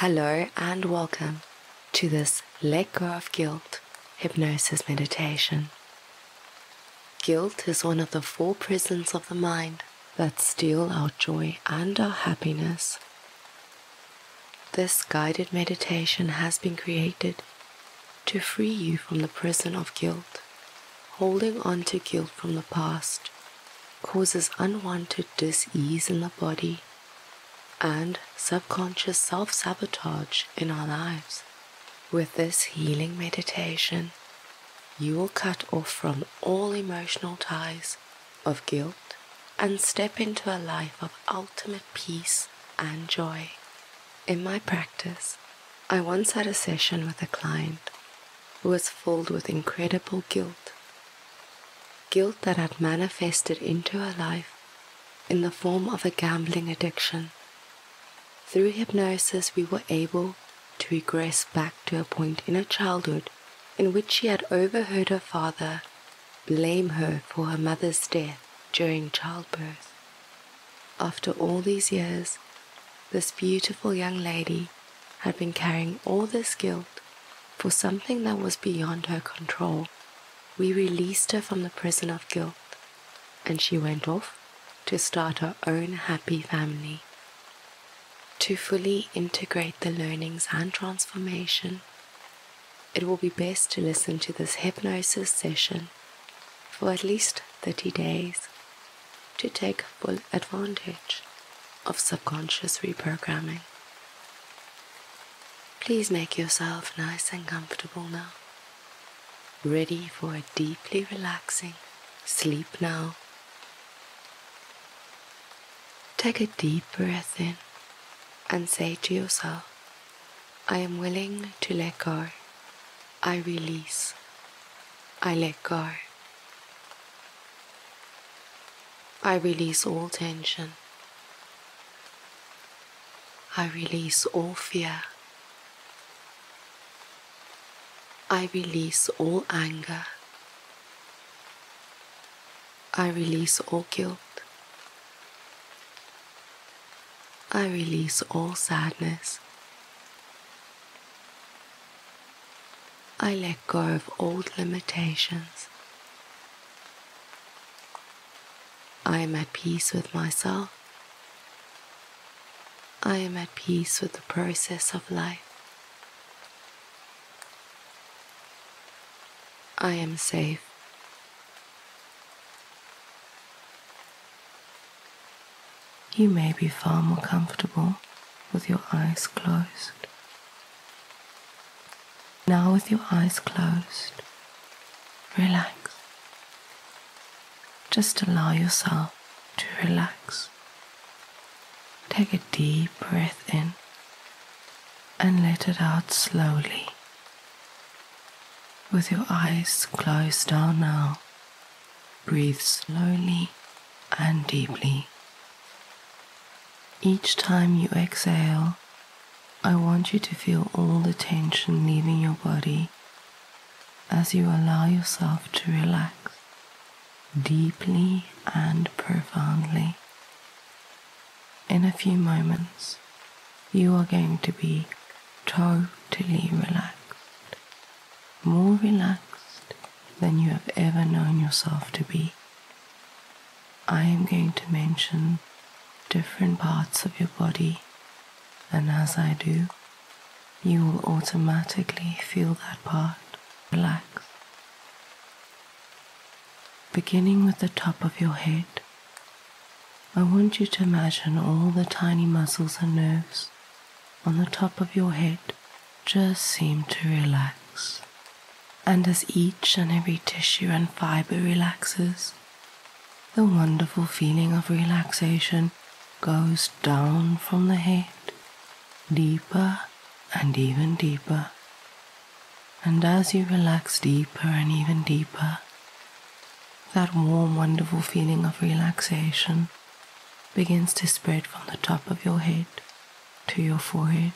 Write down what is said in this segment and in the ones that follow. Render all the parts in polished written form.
Hello and welcome to this Let Go of Guilt hypnosis meditation. Guilt is one of the four prisons of the mind that steal our joy and our happiness. This guided meditation has been created to free you from the prison of guilt. Holding on to guilt from the past causes unwanted dis-ease in the body and subconscious self-sabotage in our lives. With this healing meditation, you will cut off from all emotional ties of guilt and step into a life of ultimate peace and joy. In my practice, I once had a session with a client who was filled with incredible guilt. Guilt that had manifested into her life in the form of a gambling addiction. Through hypnosis, we were able to regress back to a point in her childhood in which she had overheard her father blame her for her mother's death during childbirth. After all these years, this beautiful young lady had been carrying all this guilt for something that was beyond her control. We released her from the prison of guilt, and she went off to start her own happy family. To fully integrate the learnings and transformation, it will be best to listen to this hypnosis session for at least 30 days to take full advantage of subconscious reprogramming. Please make yourself nice and comfortable now, ready for a deeply relaxing sleep now. Take a deep breath in and say to yourself, I am willing to let go. I release. I let go. I release all tension. I release all fear. I release all anger. I release all guilt. I release all sadness. I let go of old limitations. I am at peace with myself. I am at peace with the process of life. I am safe. You may be far more comfortable with your eyes closed. Now with your eyes closed, relax. Just allow yourself to relax. Take a deep breath in and let it out slowly. With your eyes closed down now, breathe slowly and deeply. Each time you exhale, I want you to feel all the tension leaving your body as you allow yourself to relax deeply and profoundly. In a few moments, you are going to be totally relaxed, more relaxed than you have ever known yourself to be. I am going to mention different parts of your body, and as I do, you will automatically feel that part relax. Beginning with the top of your head, I want you to imagine all the tiny muscles and nerves on the top of your head just seem to relax. And as each and every tissue and fiber relaxes, the wonderful feeling of relaxation goes down from the head, deeper and even deeper. And as you relax deeper and even deeper, that warm, wonderful feeling of relaxation begins to spread from the top of your head to your forehead,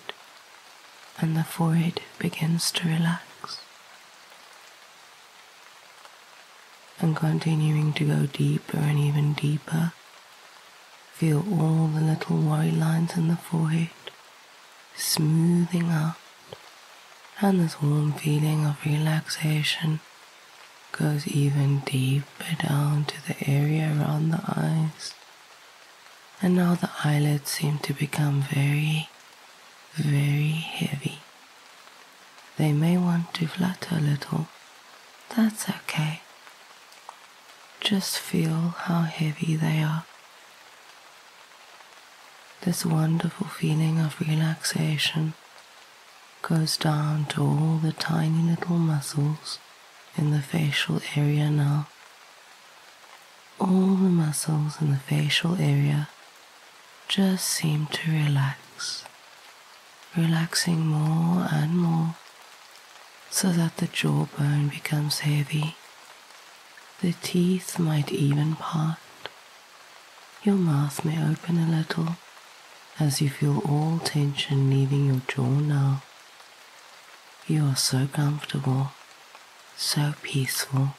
and the forehead begins to relax. And continuing to go deeper and even deeper, feel all the little worry lines in the forehead smoothing out, and this warm feeling of relaxation goes even deeper down to the area around the eyes. And now the eyelids seem to become very, very heavy. They may want to flutter a little. That's okay. Just feel how heavy they are. This wonderful feeling of relaxation goes down to all the tiny little muscles in the facial area now. All the muscles in the facial area just seem to relax, relaxing more and more, so that the jawbone becomes heavy. The teeth might even part. Your mouth may open a little as you feel all tension leaving your jaw now. You are so comfortable, so peaceful.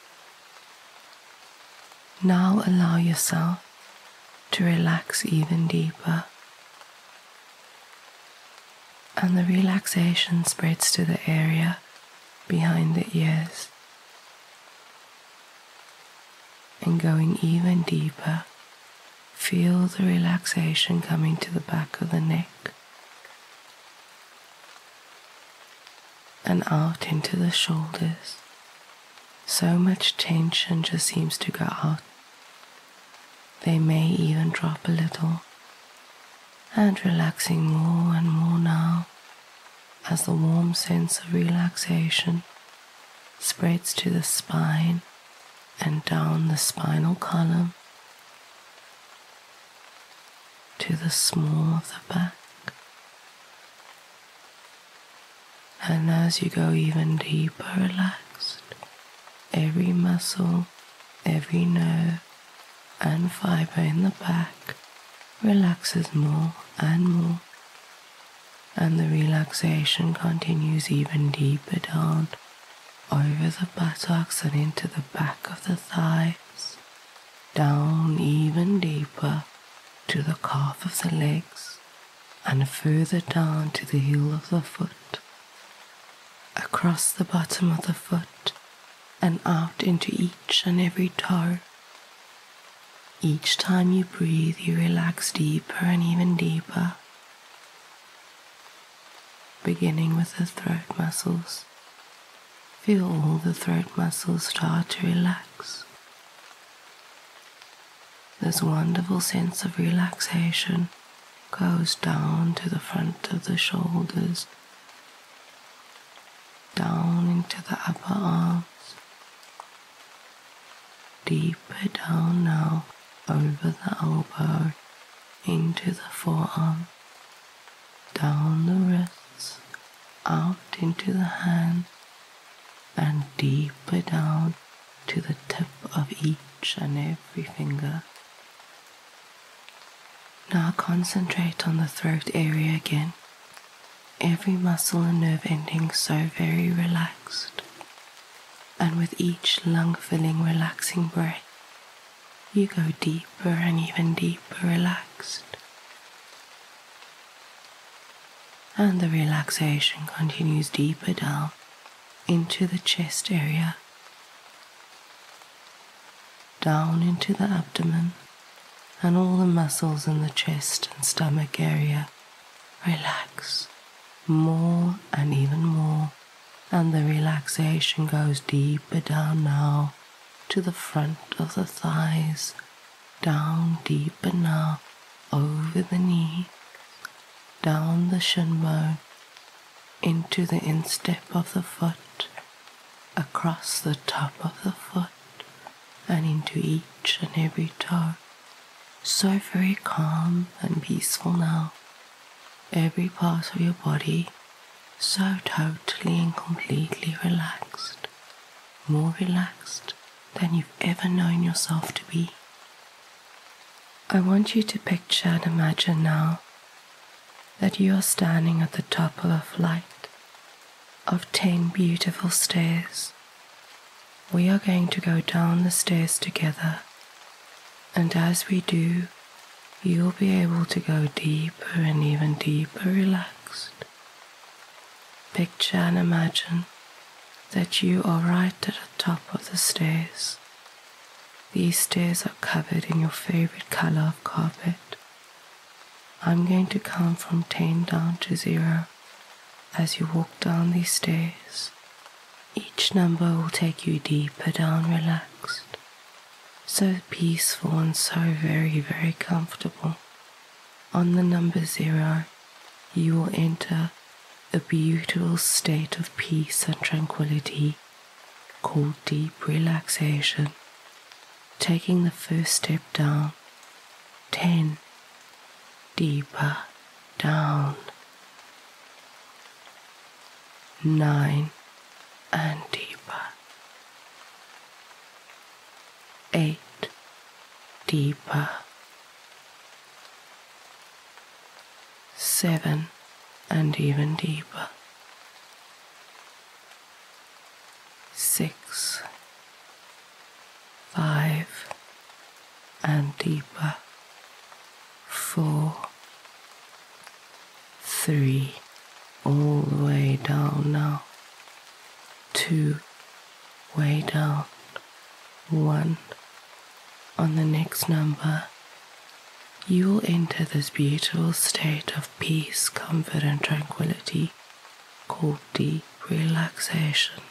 Now allow yourself to relax even deeper. And the relaxation spreads to the area behind the ears, and going even deeper, feel the relaxation coming to the back of the neck and out into the shoulders. So much tension just seems to go out. They may even drop a little, and relaxing more and more now as the warm sense of relaxation spreads to the spine and down the spinal column to the small of the back. And as you go even deeper relaxed, every muscle, every nerve and fiber in the back relaxes more and more, and the relaxation continues even deeper down over the buttocks and into the back of the thighs, down even deeper to the calf of the legs, and further down to the heel of the foot, across the bottom of the foot, and out into each and every toe. Each time you breathe, you relax deeper and even deeper, beginning with the throat muscles. Feel all the throat muscles start to relax. This wonderful sense of relaxation goes down to the front of the shoulders, down into the upper arms, deeper down now over the elbow, into the forearm, down the wrists, out into the hand, and deeper down to the tip of each and every finger. Now concentrate on the throat area again. Every muscle and nerve ending so very relaxed. And with each lung-filling, relaxing breath, you go deeper and even deeper relaxed. And the relaxation continues deeper down into the chest area, down into the abdomen, and all the muscles in the chest and stomach area relax more and even more, and the relaxation goes deeper down now to the front of the thighs, down deeper now over the knee, down the shin bone, into the instep of the foot, across the top of the foot, and into each and every toe. So very calm and peaceful now. Every part of your body so totally and completely relaxed. More relaxed than you've ever known yourself to be. I want you to picture and imagine now that you are standing at the top of a flight of 10 beautiful stairs. We are going to go down the stairs together, and as we do, you'll be able to go deeper and even deeper relaxed picture and imagine that you are right at the top of the stairs. These stairs are covered in your favorite color of carpet. I'm going to count from 10 down to 0 as you walk down these stairs. Each number will take you deeper down, relaxed, so peaceful and so very, very comfortable. On the number 0, you will enter a beautiful state of peace and tranquility called deep relaxation. Taking the first step down, 10, deeper down, 9, and deeper, 8, deeper, 7, and even deeper, 6, 5, and deeper, 4, 3, all the way down now, 2, way down, 1. On the next number, you will enter this beautiful state of peace, comfort and tranquility called deep relaxation,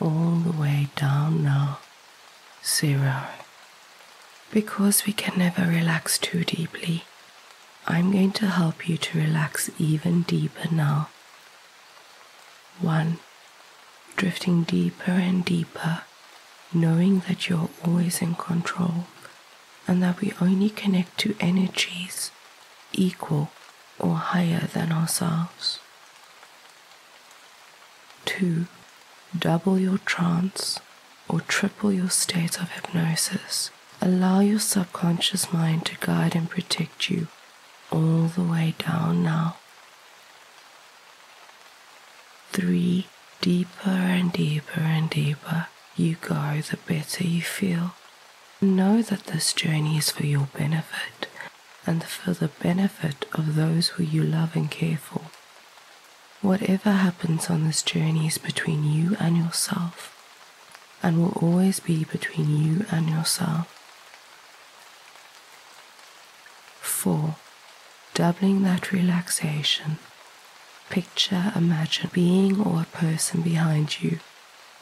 all the way down now, 0. Because we can never relax too deeply, I'm going to help you to relax even deeper now. 1. Drifting deeper and deeper, knowing that you're always in control and that we only connect to energies equal or higher than ourselves. 2. Double your trance or triple your state of hypnosis. Allow your subconscious mind to guide and protect you all the way down now. 3. Deeper and deeper and deeper you go, the better you feel. Know that this journey is for your benefit and for the benefit of those who you love and care for. Whatever happens on this journey is between you and yourself, and will always be between you and yourself. 4. Doubling that relaxation. Picture, imagine being or a person behind you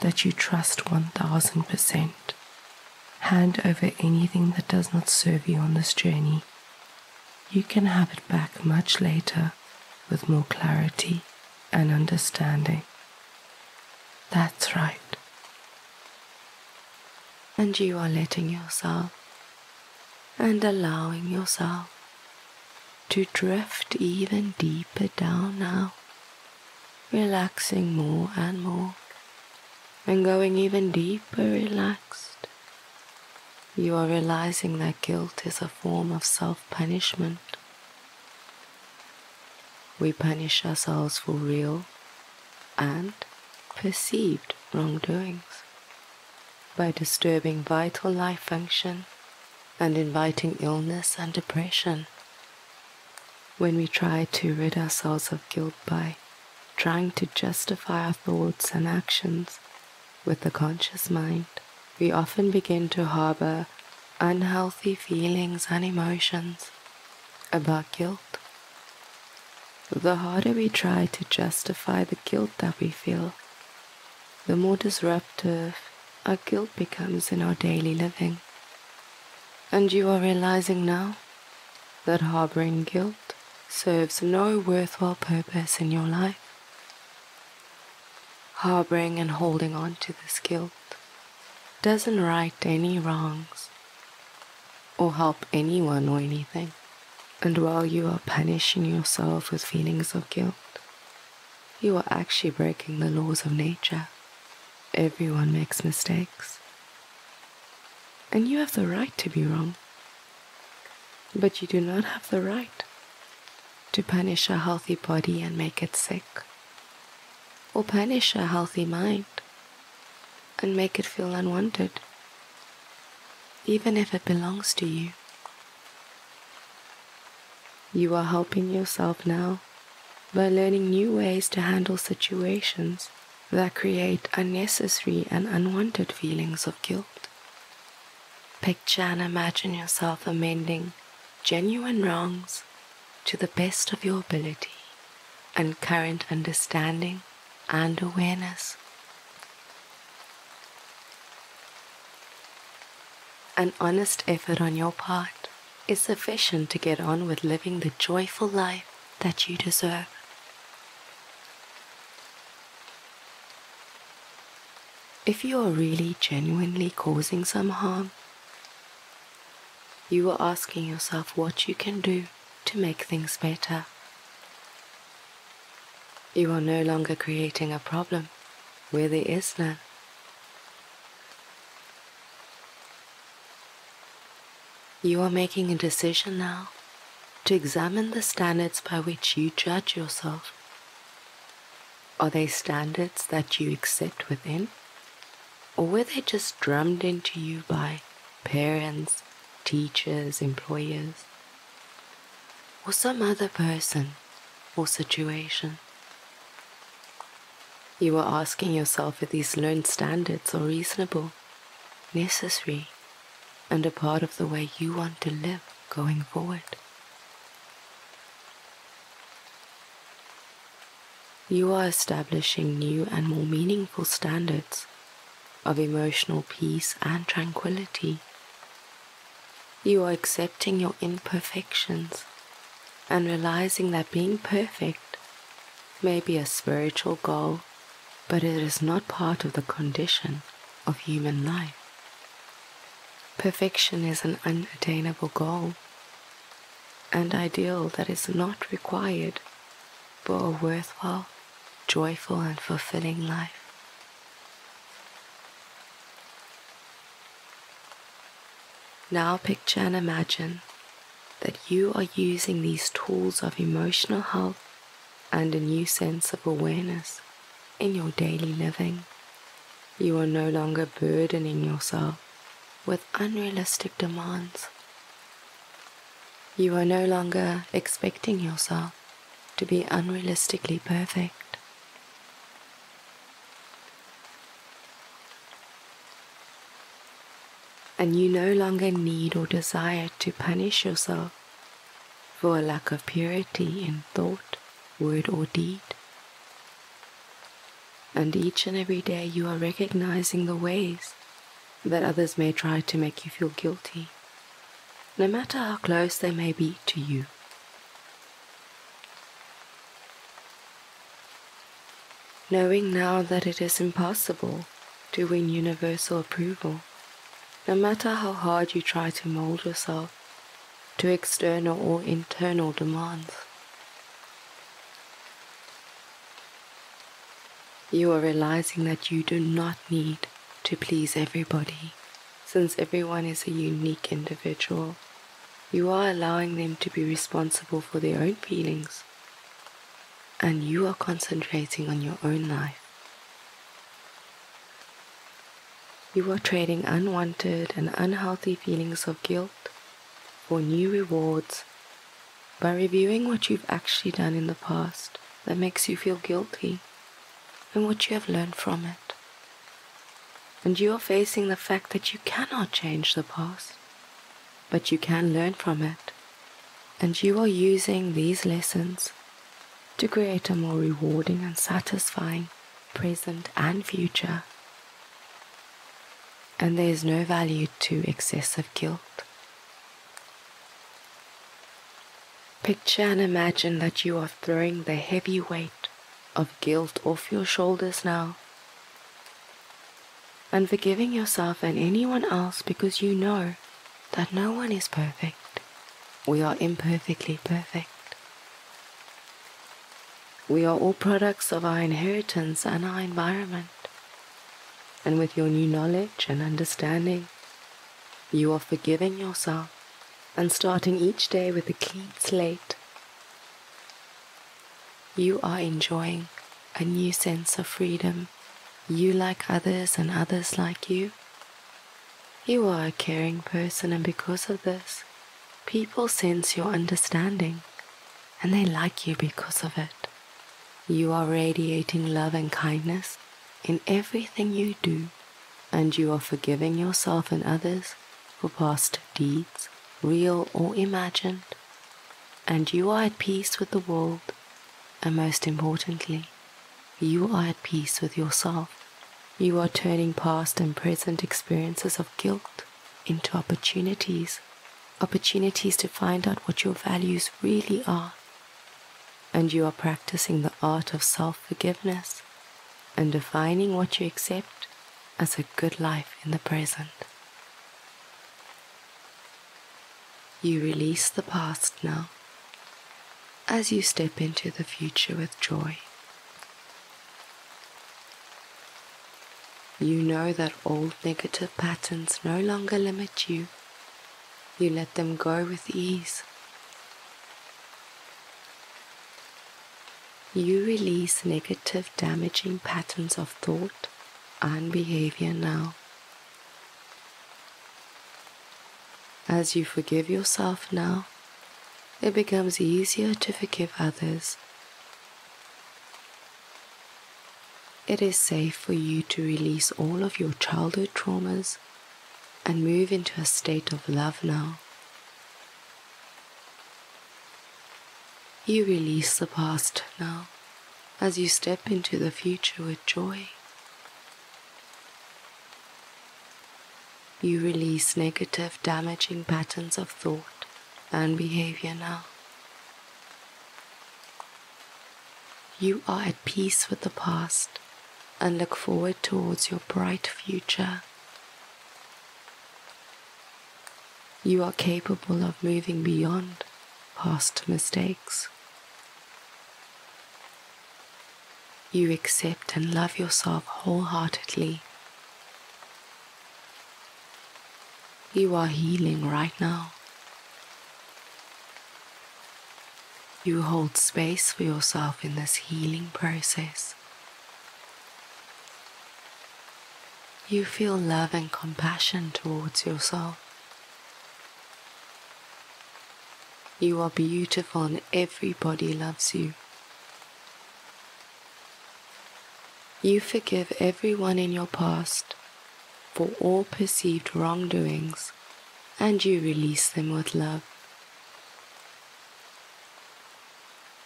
that you trust 1000%. Hand over anything that does not serve you on this journey. You can have it back much later with more clarity and understanding. That's right. And you are letting yourself and allowing yourself to drift even deeper down now, relaxing more and more, and going even deeper relaxed. You are realizing that guilt is a form of self-punishment. We punish ourselves for real and perceived wrongdoings by disturbing vital life function and inviting illness and depression. When we try to rid ourselves of guilt by trying to justify our thoughts and actions with the conscious mind, we often begin to harbor unhealthy feelings and emotions about guilt. The harder we try to justify the guilt that we feel, the more disruptive our guilt becomes in our daily living. And you are realizing now that harboring guilt serves no worthwhile purpose in your life. Harboring and holding on to this guilt doesn't right any wrongs or help anyone or anything. And while you are punishing yourself with feelings of guilt, you are actually breaking the laws of nature. Everyone makes mistakes, and you have the right to be wrong, but you do not have the right to punish a healthy body and make it sick, or punish a healthy mind and make it feel unwanted, even if it belongs to you. You are helping yourself now by learning new ways to handle situations that create unnecessary and unwanted feelings of guilt. Picture and imagine yourself amending genuine wrongs to the best of your ability and current understanding and awareness. An honest effort on your part is sufficient to get on with living the joyful life that you deserve. If you are really genuinely causing some harm, you are asking yourself what you can do to make things better. You are no longer creating a problem where there is none. You are making a decision now to examine the standards by which you judge yourself. Are they standards that you accept within? Or were they just drummed into you by parents, teachers, employers, or some other person or situation? You are asking yourself if these learned standards are reasonable, necessary, and a part of the way you want to live going forward. You are establishing new and more meaningful standards of emotional peace and tranquility. You are accepting your imperfections and realizing that being perfect may be a spiritual goal, but it is not part of the condition of human life. Perfection is an unattainable goal and ideal that is not required for a worthwhile, joyful and fulfilling life. Now picture and imagine that you are using these tools of emotional health and a new sense of awareness in your daily living. You are no longer burdening yourself with unrealistic demands. You are no longer expecting yourself to be unrealistically perfect. And you no longer need or desire to punish yourself for a lack of purity in thought, word or deed. And each and every day you are recognizing the ways that others may try to make you feel guilty, no matter how close they may be to you. Knowing now that it is impossible to win universal approval, no matter how hard you try to mold yourself to external or internal demands. You are realizing that you do not need to please everybody, since everyone is a unique individual. You are allowing them to be responsible for their own feelings, and you are concentrating on your own life. You are trading unwanted and unhealthy feelings of guilt for new rewards by reviewing what you've actually done in the past that makes you feel guilty and what you have learned from it. And you are facing the fact that you cannot change the past, but you can learn from it. And you are using these lessons to create a more rewarding and satisfying present and future. And there is no value to excessive guilt. Picture and imagine that you are throwing the heavy weight of guilt off your shoulders now and forgiving yourself and anyone else, because you know that no one is perfect. We are imperfectly perfect. We are all products of our inheritance and our environment. And with your new knowledge and understanding, you are forgiving yourself and starting each day with a clean slate. You are enjoying a new sense of freedom. You like others and others like you. You are a caring person, and because of this, people sense your understanding and they like you because of it. You are radiating love and kindness in everything you do, and you are forgiving yourself and others for past deeds, real or imagined, and you are at peace with the world, and most importantly, you are at peace with yourself. You are turning past and present experiences of guilt into opportunities to find out what your values really are, and you are practicing the art of self-forgiveness and defining what you accept as a good life in the present. You release the past now as you step into the future with joy. You know that old negative patterns no longer limit you. You let them go with ease. You release negative, damaging patterns of thought and behavior now, as you forgive yourself now. It becomes easier to forgive others. It is safe for you to release all of your childhood traumas and move into a state of love now. You release the past now as you step into the future with joy. You release negative, damaging patterns of thought and behavior now. You are at peace with the past and look forward towards your bright future. You are capable of moving beyond past mistakes. You accept and love yourself wholeheartedly. You are healing right now. You hold space for yourself in this healing process. You feel love and compassion towards yourself. You are beautiful and everybody loves you. You forgive everyone in your past for all perceived wrongdoings, and you release them with love.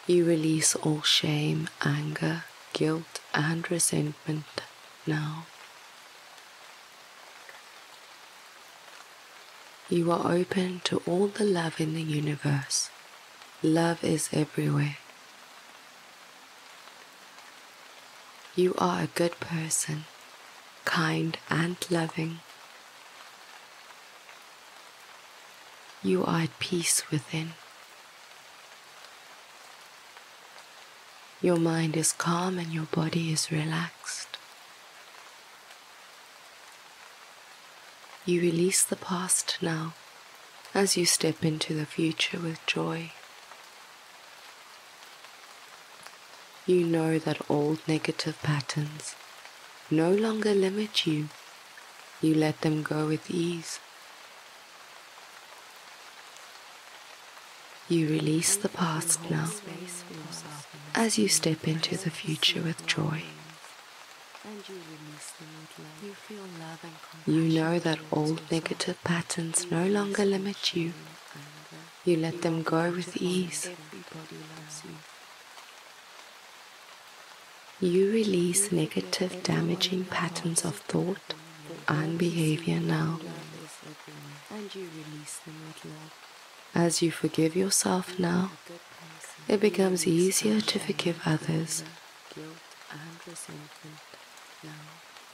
You release all shame, anger, guilt, and resentment now. You are open to all the love in the universe. Love is everywhere. You are a good person, kind and loving. You are at peace within. Your mind is calm and your body is relaxed. You release the past now as you step into the future with joy. You know that old negative patterns no longer limit you. You let them go with ease. You release the past now as you step into the future with joy. You know that old negative patterns no longer limit you. You let them go with ease. You release negative, damaging patterns of thought and behavior now. As you forgive yourself now, it becomes easier to forgive others.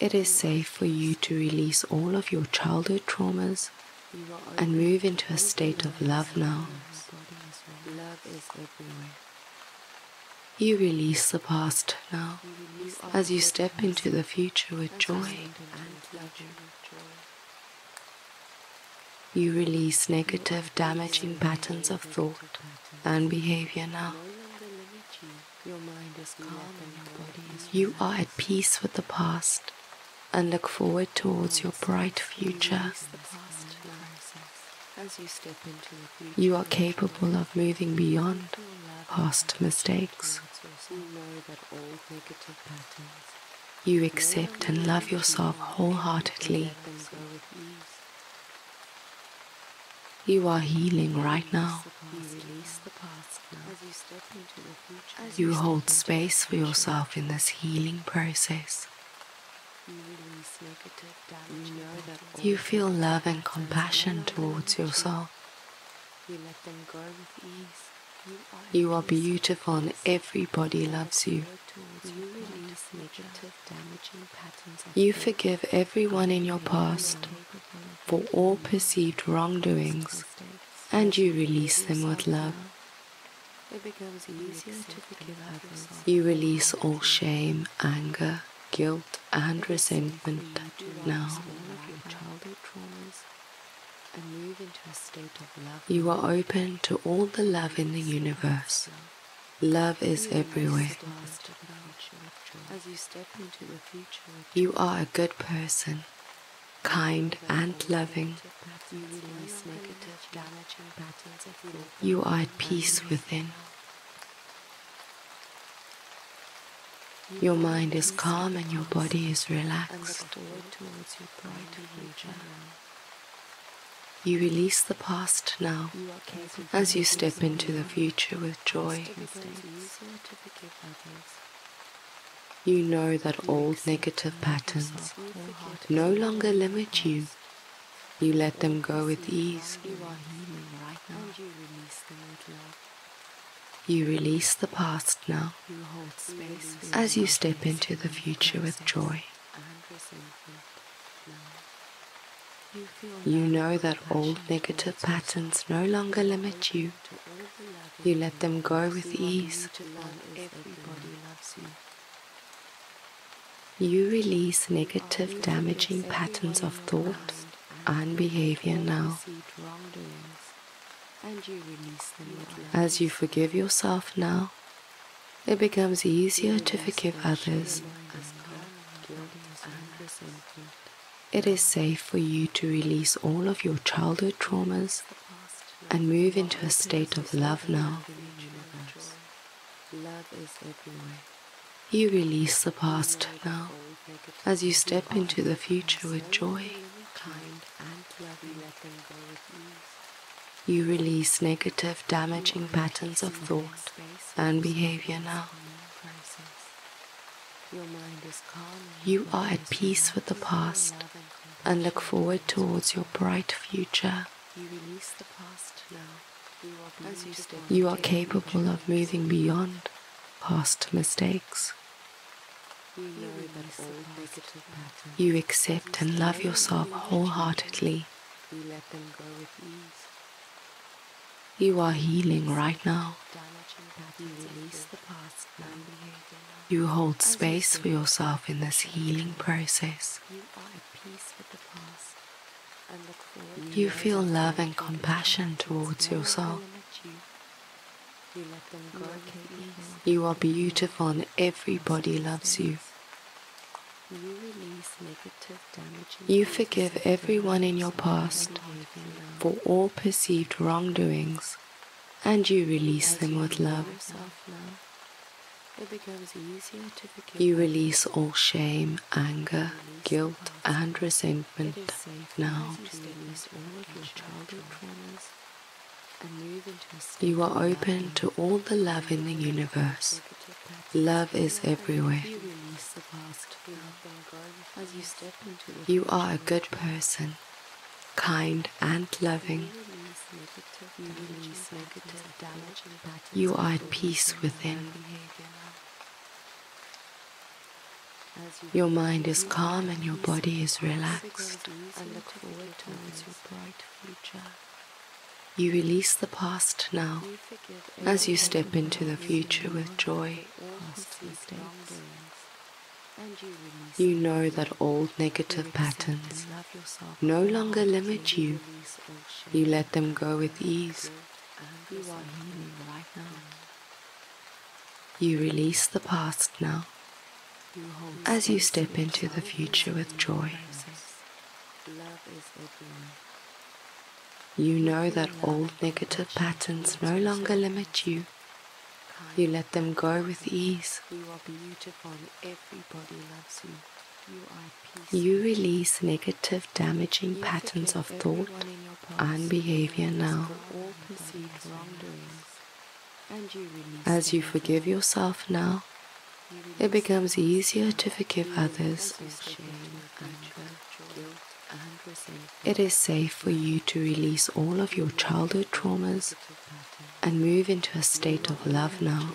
It is safe for you to release all of your childhood traumas and move into a state of love now. You release the past now as you step into the future with joy. You release negative, damaging patterns of thought and behavior now. You are at peace with the past and look forward towards your bright future. You are capable of moving beyond past mistakes. helps you know that all negative patterns you accept and love yourself wholeheartedly. You are healing right now. You hold space for yourself in this healing process. You feel love and compassion towards yourself. You are beautiful and everybody loves you. You forgive everyone in your past for all perceived wrongdoings, and you release them with love. You release all shame, anger, guilt, and resentment now. You are open to all the love in the universe. Love is everywhere. You are a good person, kind and loving. You are at peace within. Your mind is calm and your body is relaxed. You release the past now as you step into the future with joy. You know that old negative patterns no longer limit you. You let them go with ease. You release the past now as you step into the future with joy. You know that old negative patterns no longer limit you. You let them go with ease. You release negative, damaging patterns of thought and behavior now. As you forgive yourself now, it becomes easier to forgive others. It is safe for you to release all of your childhood traumas and move into a state of love now. You release the past now as you step into the future with joy. You release negative, damaging patterns of thought and behavior now. You are at peace with the past and look forward towards your bright future. You are capable of moving beyond past mistakes. You accept and love yourself wholeheartedly. You are healing right now. You hold space for yourself in this healing process. You feel love and compassion towards yourself. You are beautiful and everybody loves you. You forgive everyone in your past for all perceived wrongdoings, and you release them with love. You release all shame, anger, guilt, and resentment now. You are open to all the love in the universe. Love is everywhere. You are a good person, kind and loving. You are at peace within. Your mind is calm and your body is relaxed. You release the past now as you step into the future with joy. You know that old negative patterns no longer limit you. You let them go with ease. You release the past now as you step into the future with joy. You know that old negative patterns no longer limit you. You let them go with ease. You are beautiful and everybody loves you. You are peaceful. You release negative, damaging patterns of thought and behavior now. As you forgive yourself now, it becomes easier to forgive others. It is safe for you to release all of your childhood traumas and move into a state of love now.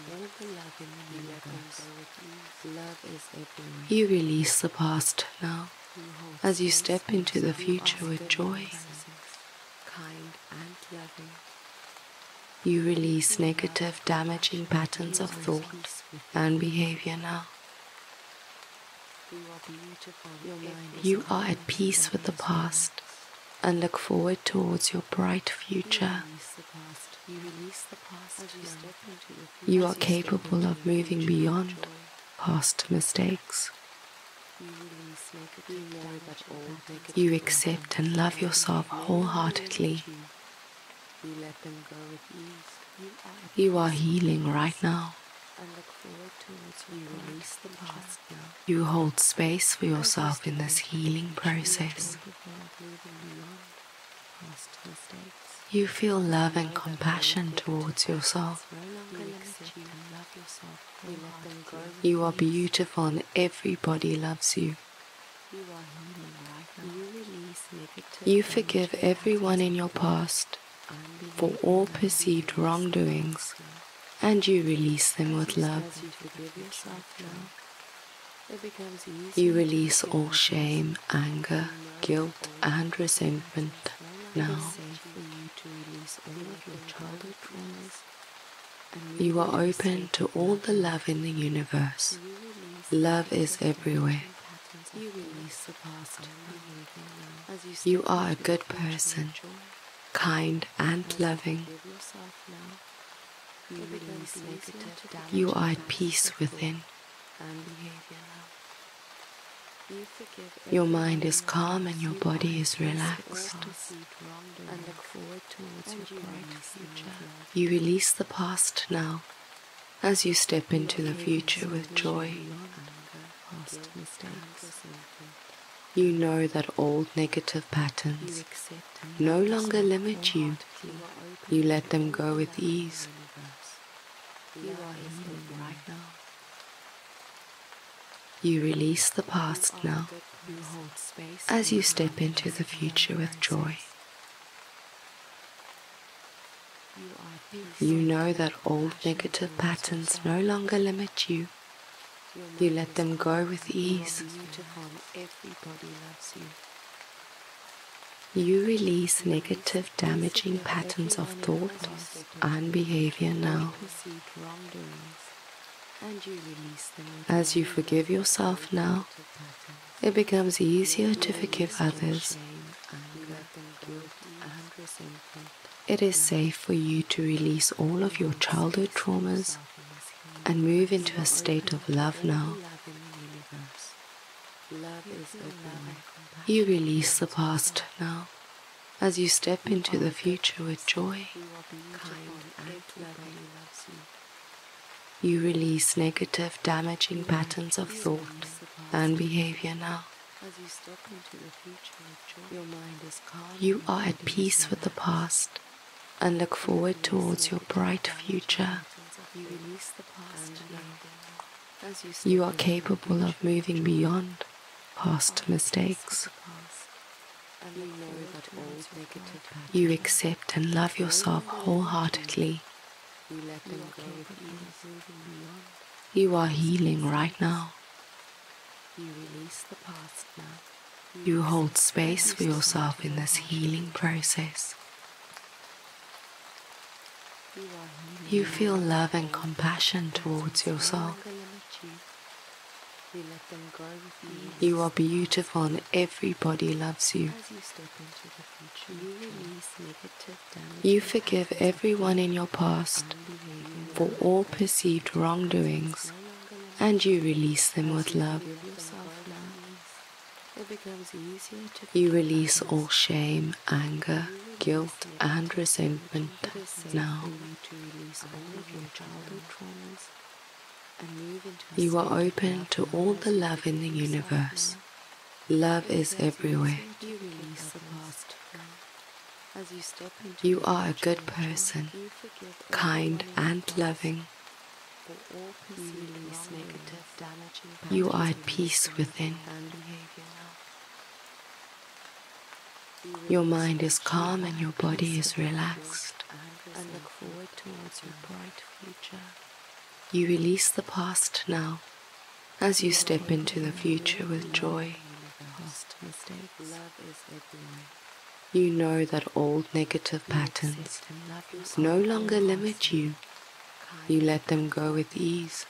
You release the past now as you step into the future with joy. You release negative, damaging patterns of thought and behavior now. You are at peace with the past and look forward towards your bright future. You are capable of moving beyond past mistakes. You accept and love yourself wholeheartedly. You are healing right now. You hold space for yourself in this healing process. You feel love and compassion towards yourself. You are beautiful and everybody loves you. You forgive everyone in your past for all perceived wrongdoings, and you release them with love. You release all shame, anger, guilt, and resentment now. You are open to all the love in the universe. Love is everywhere. You are a good person, kind and loving. You are at peace within. Your mind is calm and your body is relaxed. You release the past now as you step into the future with joy. You know that old negative patterns no longer limit you. You let them go with ease. You release the past now as you step into the future with joy. You know that old negative patterns no longer limit you. You let them go with ease. You release negative, damaging patterns of thought and behavior now. As you forgive yourself now, it becomes easier to forgive others. It is safe for you to release all of your childhood traumas and move into a state of love now. You release the past now as you step into the future with joy. You release negative, damaging patterns of thought and behavior now. You are at peace with the past and look forward towards your bright future. You are capable of moving beyond past mistakes. You accept and love yourself wholeheartedly. You are healing right now. You hold space for yourself in this healing process. You feel love and compassion towards yourself. You are beautiful and everybody loves you. You forgive everyone in your past for all perceived wrongdoings, and you release them with love. it becomes easier to you release all shame, anger, guilt and resentment now. You are open to all the love in the universe. Love is everywhere. You are a good person, kind and loving. You are at peace within. Your mind is calm and your body is relaxed. You release the past now as you step into the future with joy. You know that old negative patterns no longer limit you. You let them go with ease.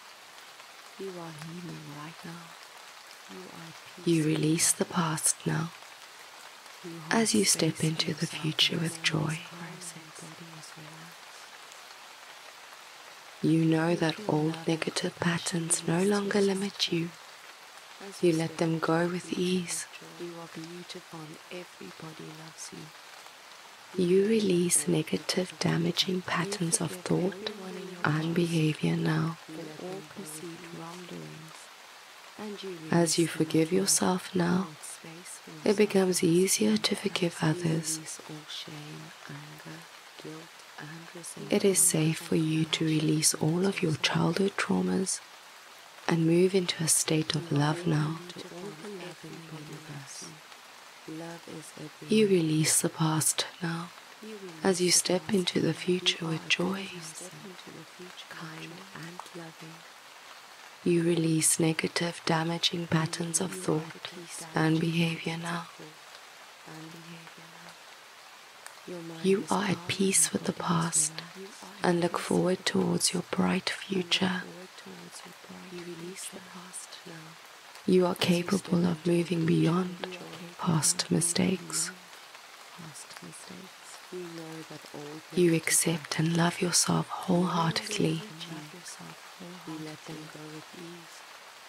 You are healing right now. You release the past now as you step into the future with joy. You know that old negative patterns no longer limit you. You let them go with ease. You are beautiful and everybody loves you. You release negative, damaging patterns of thought and behavior now. As you forgive yourself now, it becomes easier to forgive others. It is safe for you to release all of your childhood traumas and move into a state of love now. You release the past now as you step into the future with joy. You release negative, damaging patterns of thought and behavior now. You are at peace with the past and look forward towards your bright future. You are capable of moving beyond past mistakes. You accept and love yourself wholeheartedly.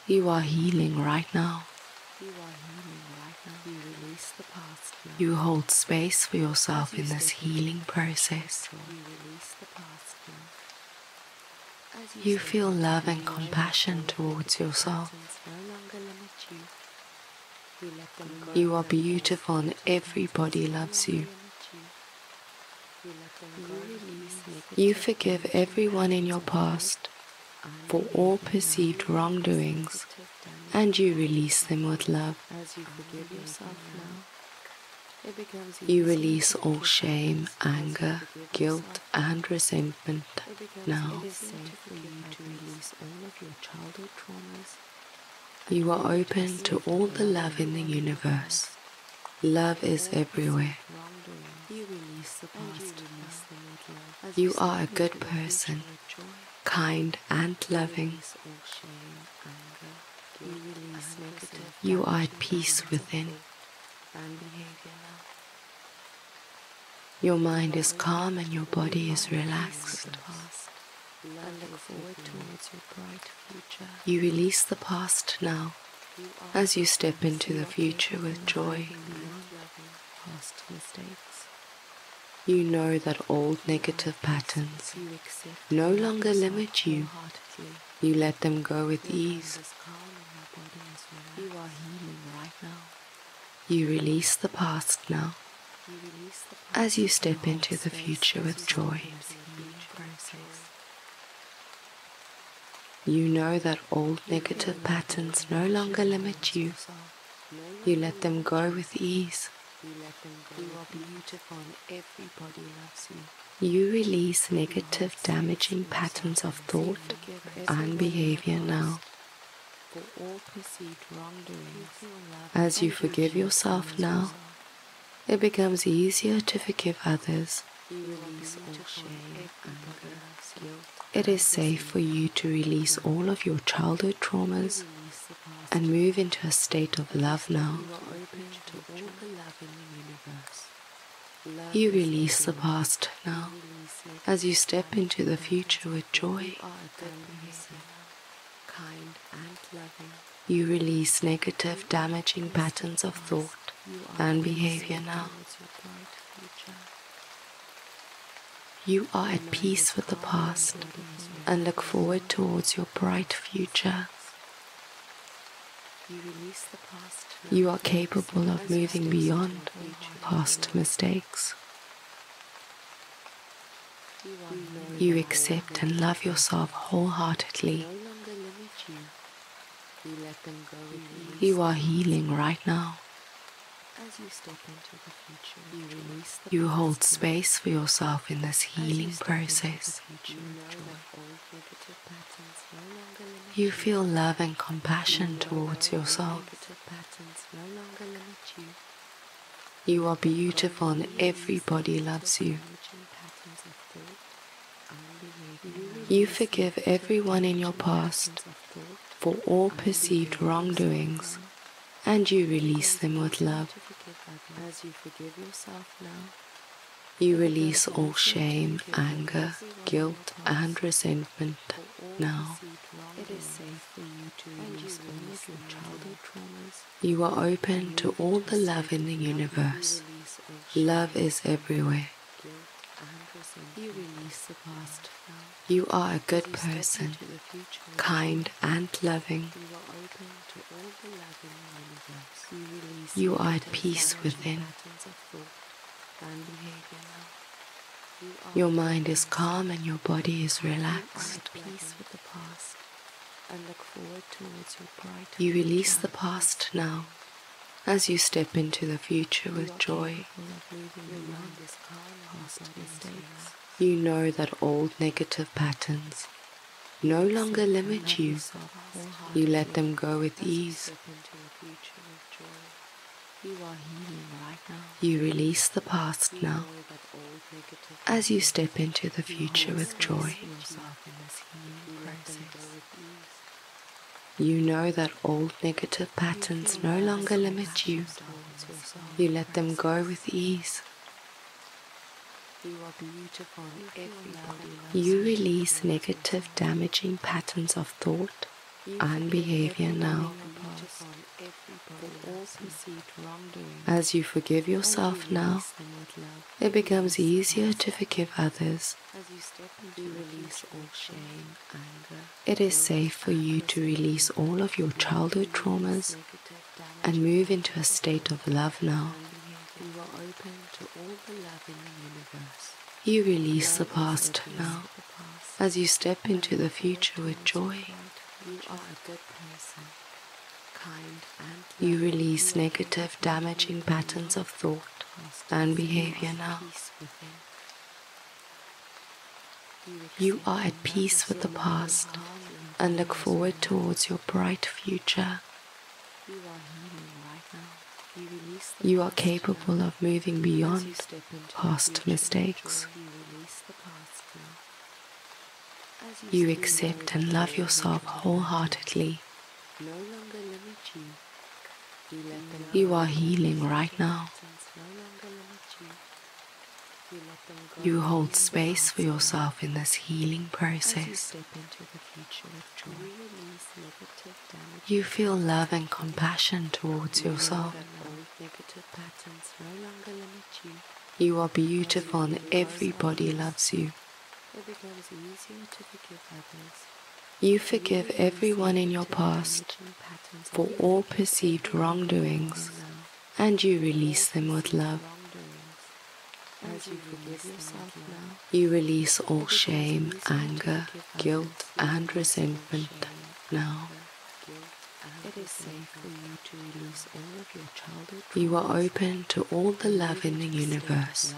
You are healing right now. You hold space for yourself in this healing process. You feel love and compassion towards yourself. You are beautiful and everybody loves you. You forgive everyone in your past for all perceived wrongdoings and you release them with love. You release all shame, anger, guilt and resentment now. You are open to all the love in the universe. Love is everywhere. You are a good person, kind and loving. You are at peace within. Your mind is calm and your body is relaxed. You release the past now as you step into the future with joy. You know that old negative patterns no longer limit you. You let them go with ease. You are healing right now. You release the past now as you step into the future with joy. You know that old negative patterns no longer limit you. You let them go with ease. You are beautiful and everybody loves you. You release negative, damaging patterns of thought and behavior now. As you forgive yourself now, it becomes easier to forgive others. It is safe for you to release all of your childhood traumas and move into a state of love now. You release the past now as you step into the future with joy. You release negative, damaging patterns of thought and behavior now. You are at peace with the past and look forward towards your bright future. You are capable of moving beyond past mistakes. You accept and love yourself wholeheartedly. You are healing right now. As you step into the future, you hold space for yourself in this healing process. You feel love and compassion towards yourself. You are beautiful and everybody loves you. You forgive everyone in your past for all perceived wrongdoings, and you release them with love. As you forgive yourself now, you release all shame, anger, guilt, and resentment now. It is safe for you to release all of your childhood traumas. You are open to all the love in the universe. Love is everywhere. You release the past now. You are a good person, kind and loving. You are at peace within. Your mind is calm and your body is relaxed. You release the past now. As you step into the future with joy, you know that old negative patterns no longer limit you. You let them go with ease. You release the past now. As you step into the future with joy, you know that old negative patterns no longer limit you. You let them go with ease. You release negative, damaging patterns of thought and behavior now. As you forgive yourself now, it becomes easier to forgive others. It is safe for you to release all of your childhood traumas and move into a state of love now. You release the past now. As you step into the future with joy, you are a good person, kind and loving. You release negative, damaging patterns of thought and behavior now. You are at peace with the past and look forward towards your bright future. You are capable of moving beyond past mistakes. You accept and love yourself wholeheartedly. You are healing right now. You hold space for yourself in this healing process. You feel love and compassion towards yourself. You are beautiful and everybody loves you. It becomes easier to forgive others. You forgive everyone in your past for all perceived wrongdoings, and you release them with love. As you forgive yourself now, you release all shame, anger, guilt, and resentment now. It is safe for you to release all of your childhood. You are open to all the love in the universe.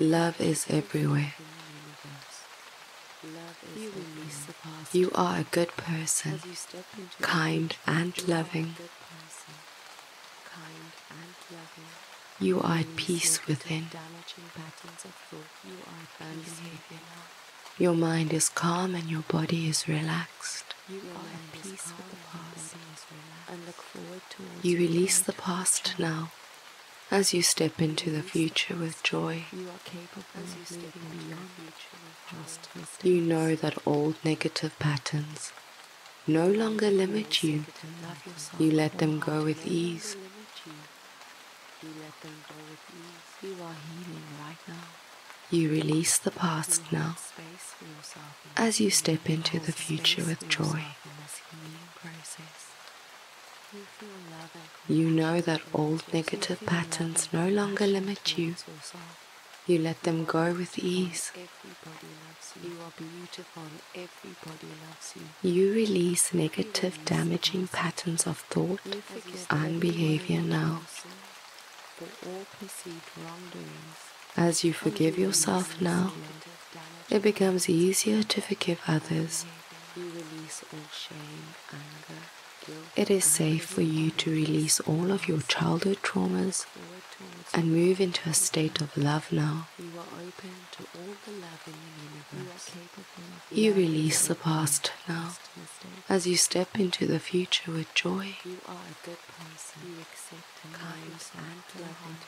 Love is everywhere. You are a good person, kind and loving. You are at peace within. Your mind is calm and your body is relaxed. You release the past now. As you step into the future with joy, you know that old negative patterns no longer limit you. You let them go with ease. You are healing right now. You release the past now as you step into the future with joy. You know that old negative patterns no longer limit you. You let them go with ease. You are beautiful and everybody loves you. You release negative, damaging patterns of thought and behavior now. As you forgive yourself now, it becomes easier to forgive others. It is safe for you to release all of your childhood traumas and move into a state of love now. You release the past now as you step into the future with joy.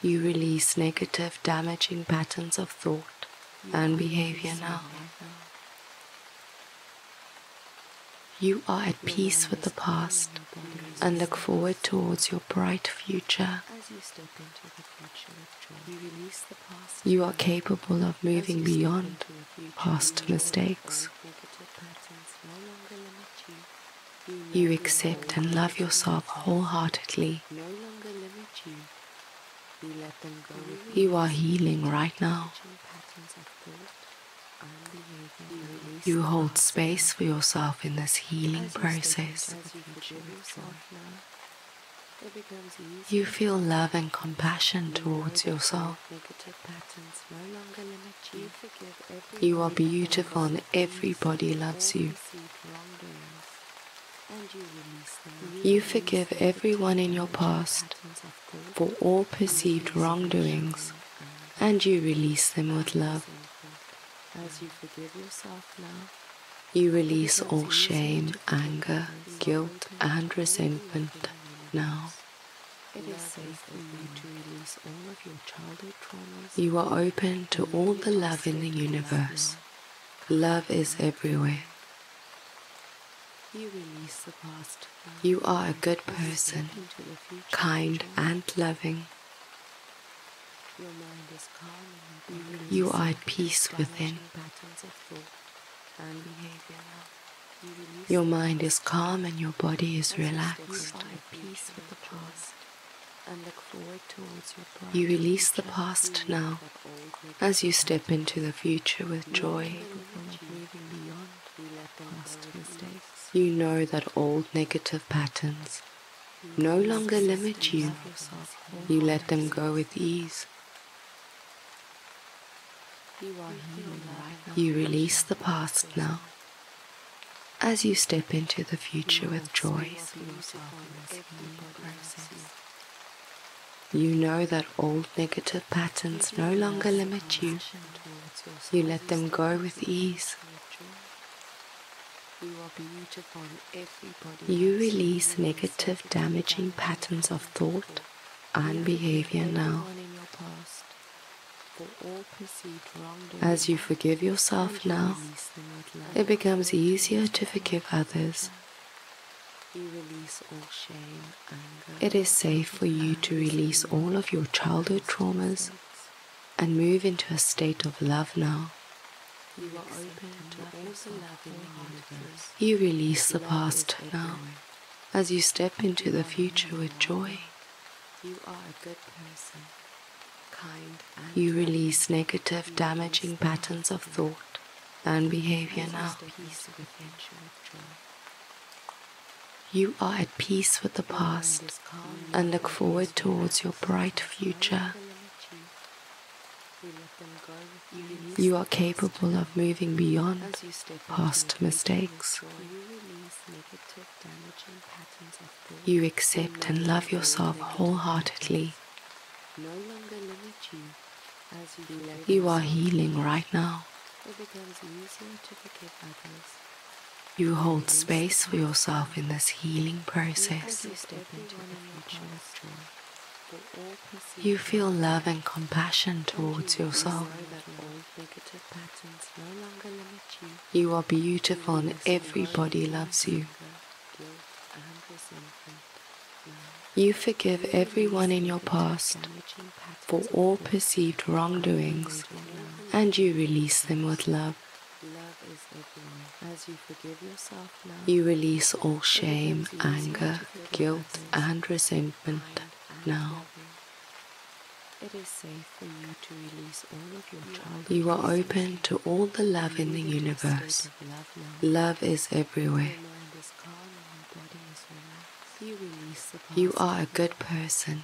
You release negative, damaging patterns of thought and behavior now. You are at peace with the past and look forward towards your bright future. You are capable of moving beyond past mistakes. You accept and love yourself wholeheartedly. You are healing right now. You hold space for yourself in this healing process. You feel love and compassion towards yourself. You are beautiful and everybody loves you. You forgive everyone in your past for all perceived wrongdoings, and you release them with love. As you forgive yourself now, you release all shame, anger, guilt, and resentment now. It is safe for you to release all of your childhood traumas. You are open to all the love in the universe. Love is everywhere. You release the past. You are a good person, kind and loving. Your mind is calm and you are at peace within. Your mind is calm and your body is relaxed. You release the past now as you step into the future with joy. You know that old negative patterns no longer limit you. You let them go with ease. You release the past now as you step into the future with joy. You know that old negative patterns no longer limit you. You let them go with ease. You release negative, damaging patterns of thought and behavior now. As you forgive yourself now, it becomes easier to forgive others. It is safe for you to release all of your childhood traumas and move into a state of love now. You release the past now as you step into the future with joy. You are a good person. You release negative, damaging patterns of thought and behavior now. You are at peace with the past and look forward towards your bright future. You are capable of moving beyond past mistakes. You accept and love yourself wholeheartedly. You are healing right now. You hold space for yourself in this healing process. You feel love and compassion towards yourself. You are beautiful and everybody loves you. You forgive everyone in your past for all perceived wrongdoings, and you release them with love. You release all shame, anger, guilt, and resentment now. It is safe for you to release all of your childhood. You are open to all the love in the universe. Love is everywhere. You are a good person,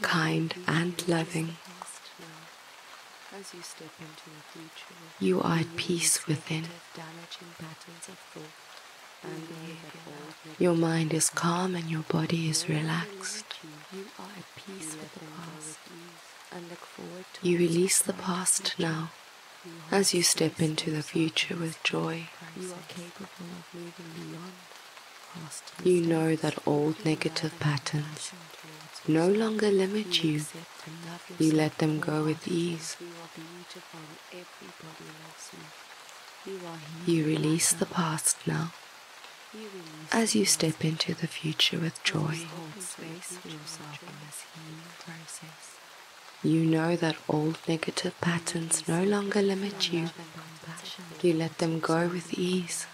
kind and loving. You are at peace within. Your mind is calm and your body is relaxed. You are at peace with the past and look forward to. You release the past now as you step into the future with joy. You are capable of moving beyond past. You know that old negative patterns no longer limit you. You let them go with ease. You release the past now as you step into the future with joy. You know that old negative patterns no longer limit you. You let them go with ease.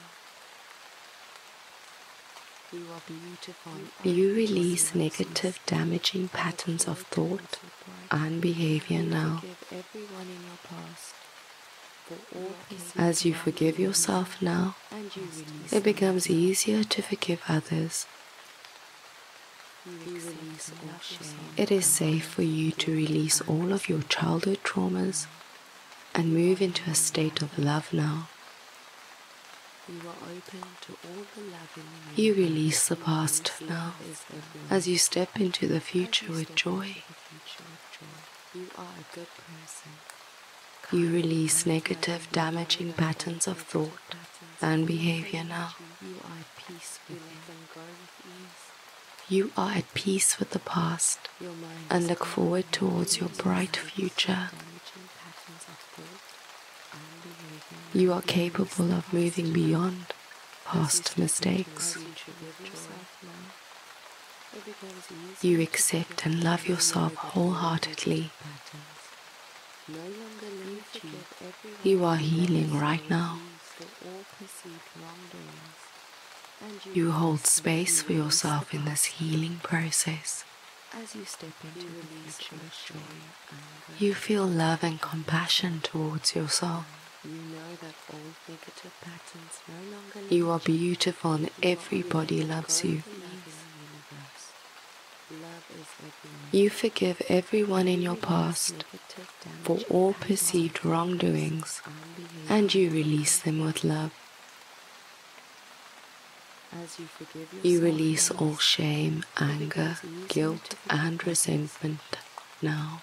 You release negative, damaging patterns of thought and behavior now. As you forgive yourself now, it becomes easier to forgive others. It is safe for you to release all of your childhood traumas and move into a state of love now. You release the past now as you step into the future with joy. You are a good person. You release negative, damaging patterns of thought and behavior now. You are at peace with the past and look forward towards your bright future. You are capable of moving beyond past mistakes. You accept and love yourself wholeheartedly. You are healing right now. You hold space for yourself in this healing process. You feel love and compassion towards yourself. You are beautiful and everybody loves you. You forgive everyone in your past for all perceived wrongdoings, and you release them with love. You release all shame, anger, guilt, and resentment now.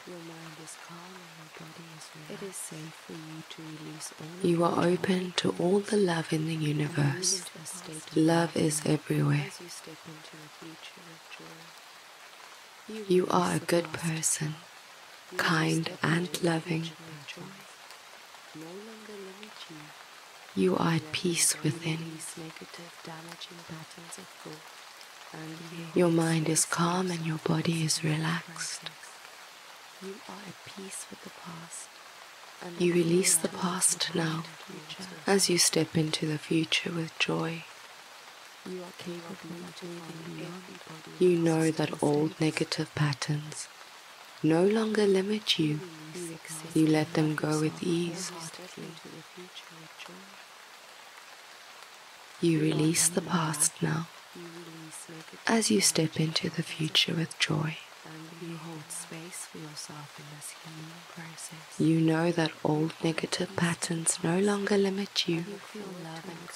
You are open to all the love in the universe. Love is everywhere. You are a good person, kind and loving. You are at peace within. Your mind is calm and your body is relaxed. You are at peace with the past. You release the past now as you step into the future with joy. You know that old negative patterns no longer limit you. You let them go with ease. You release the past now as you step into the future with joy. You hold space for yourself in this healing process. You know that old negative patterns no longer limit you.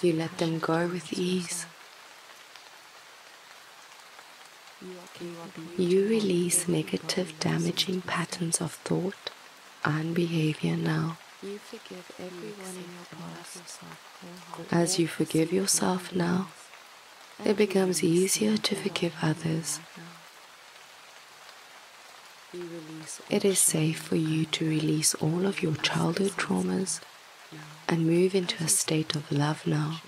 You let them go with ease. You release negative, damaging patterns of thought and behavior now. As you forgive yourself now, it becomes easier to forgive others. It is safe for you to release all of your childhood traumas and move into a state of love now.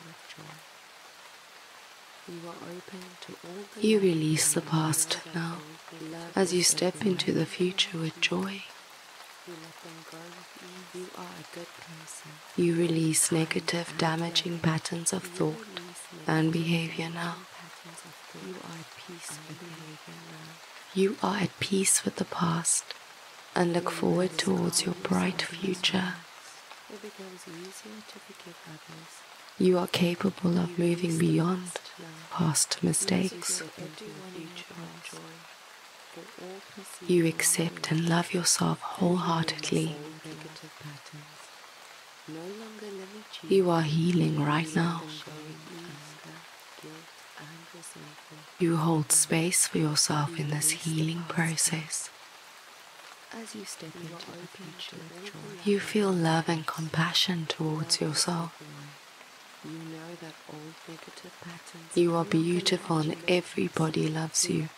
You release the past now as you step into the future with joy. You release negative, damaging patterns of thought and behavior now. You are at peace with the past and look forward towards your bright future. It becomes easier to forgive others. You are capable of moving beyond past mistakes. You accept and love yourself wholeheartedly. You are healing right now. You hold space for yourself in this healing process. As you step into the future, you feel love and compassion towards yourself. You know that all negative patterns. You are beautiful and everybody loves you.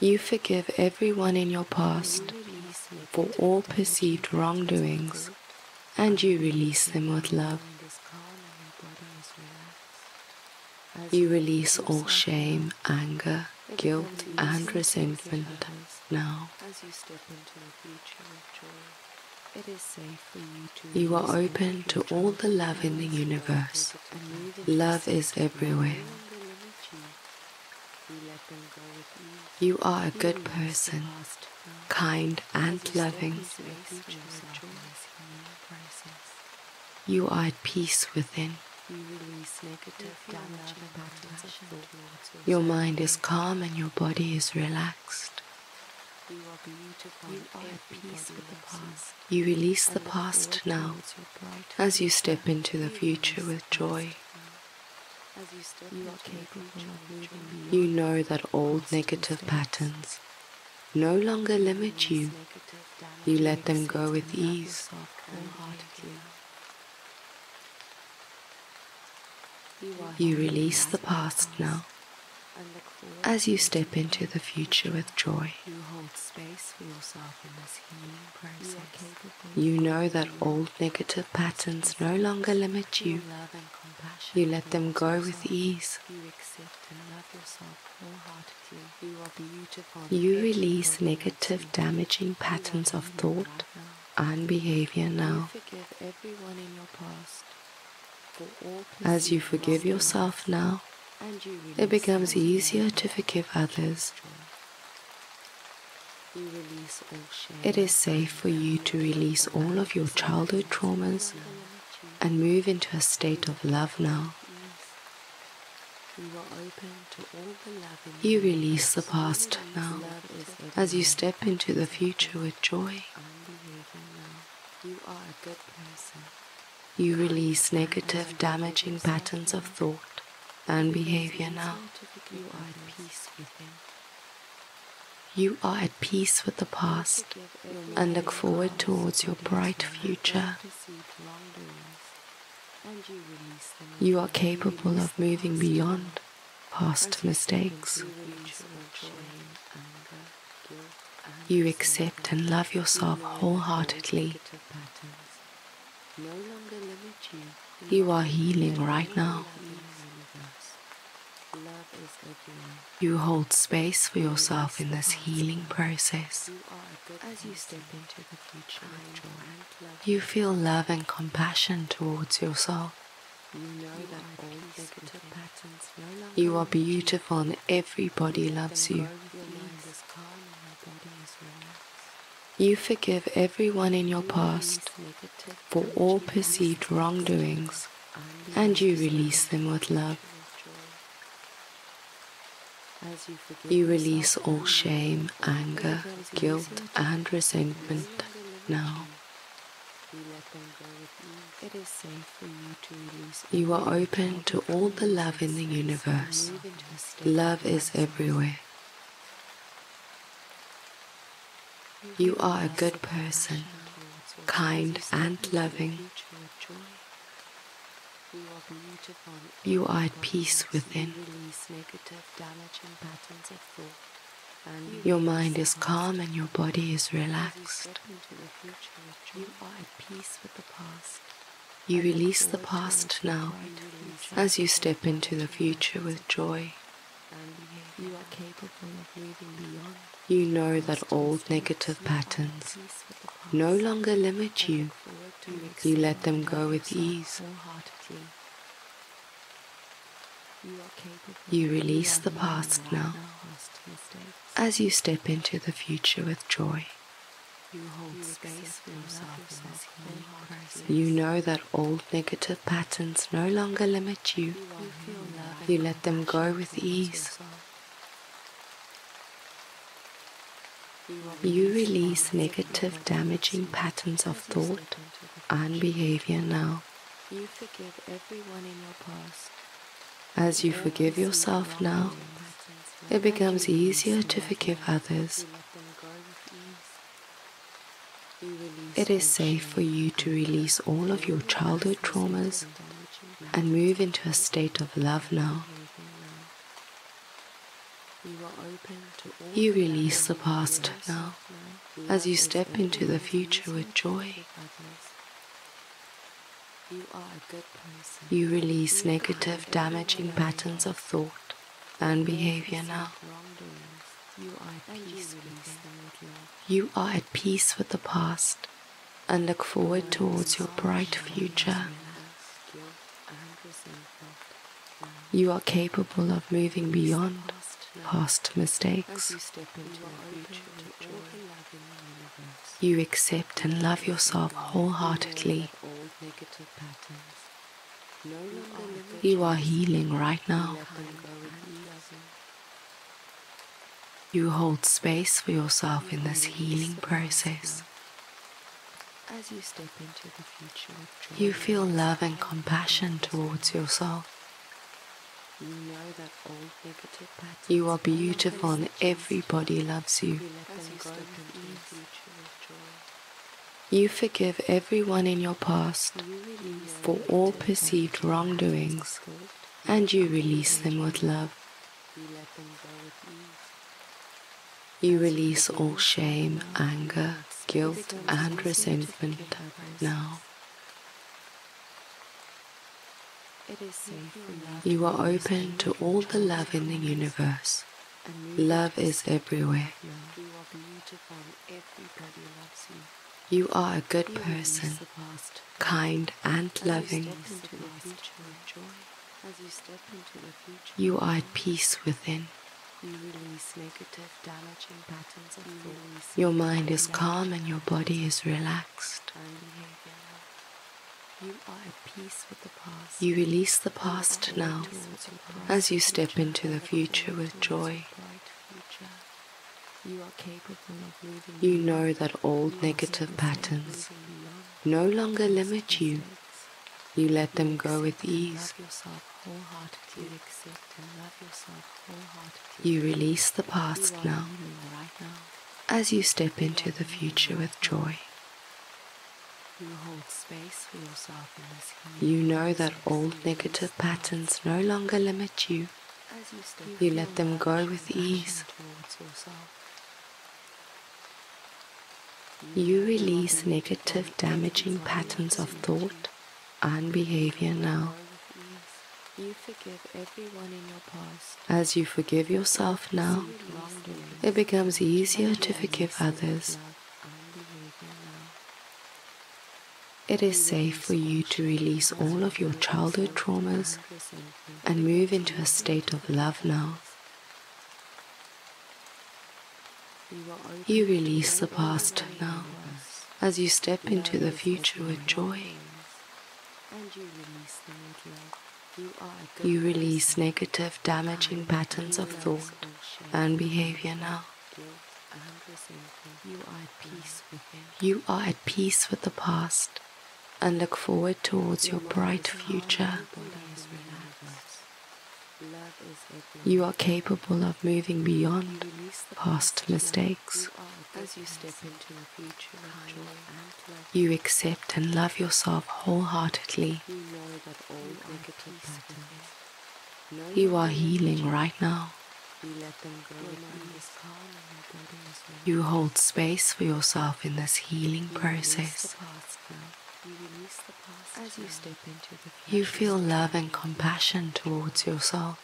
You forgive everyone in your past for all perceived wrongdoings, and you release them with love. You release all shame, anger, guilt, and resentment now. As you step into the future of joy. It is safe for you to You are open to all the love in the universe. Love is everywhere. You are a good person, kind and loving. You are at peace within. Your mind is calm and your body is relaxed. You are beautiful. You are at peace with the past. You release the past now as you step into the future with joy. You know that old negative patterns no longer limit you. You let them go with ease. You release the past now. As you step into the future with joy, you hold space for yourself in this healing process. You know that old negative patterns no longer limit you. You let them go with ease. You accept and love yourself wholeheartedly. You are beautiful. You release negative, damaging patterns of thought and behavior now. You forgive everyone in your past. As you forgive yourself now, it becomes easier to forgive others. It is safe for you to release all of your childhood traumas and move into a state of love now. You release the past now as you step into the future with joy. You are a good person. You release negative, damaging patterns of thought and behavior now. You are at peace with the past and look forward towards your bright future. You are capable of moving beyond past mistakes. You accept and love yourself wholeheartedly. You are healing right now. You hold space for yourself in this healing process. As you step into the future, you feel love and compassion towards yourself. You are beautiful and everybody loves you. You forgive everyone in your past for all perceived wrongdoings, and you release them with love. You release all shame, anger, guilt, and resentment now. You are open to all the love in the universe. Love is everywhere. You are a good person, kind and loving. You are at peace within. Your mind is calm and your body is relaxed. You are at peace with the past. You release the past now as you step into the future with joy. You are capable of moving beyond. You know that old negative patterns no longer limit you. You let them go with ease. You release the past now as you step into the future with joy. You know that old negative patterns no longer limit you. You let them go with ease. You release negative, damaging patterns of thought and behavior now. You forgive everyone in your past. As you forgive yourself now, it becomes easier to forgive others. It is safe for you to release all of your childhood traumas and move into a state of love now. You release the past now as you step into the future with joy. You release negative, damaging patterns of thought and behavior now. You are at peace with the past and look forward towards your bright future. You are capable of moving beyond past mistakes. You accept and love yourself wholeheartedly. You are healing right now. You hold space for yourself in this healing process. As you step into the future, you feel love and compassion towards yourself. You are beautiful and everybody loves you. You forgive everyone in your past for all perceived wrongdoings, and you release them with love. You release all shame, anger, guilt, and resentment now. You are open to all the love in the universe. Love is everywhere. You are a good person, kind and loving. You are at peace within. Your mind is calm and your body is relaxed. You are at peace with the past. You release the past now as you step into the future with joy. You know that old negative patterns no longer limit you. You let them go with ease. You release the past now as you step into the future with joy. You hold space for yourself in this healing. You know that old negative patterns no longer limit you. You let them go with ease. You release negative, damaging patterns of thought and behavior now. You forgive everyone in your past. As you forgive yourself now, it becomes easier to forgive others. It is safe for you to release all of your childhood traumas and move into a state of love now. You release the past now as you step into the future with joy. You release negative, damaging patterns of thought and behavior now. You are at peace with the past and look forward towards your bright future. You are capable of moving beyond past mistakes. You accept and love yourself wholeheartedly. You are healing right now. You hold space for yourself in this healing process. You feel love and compassion towards yourself.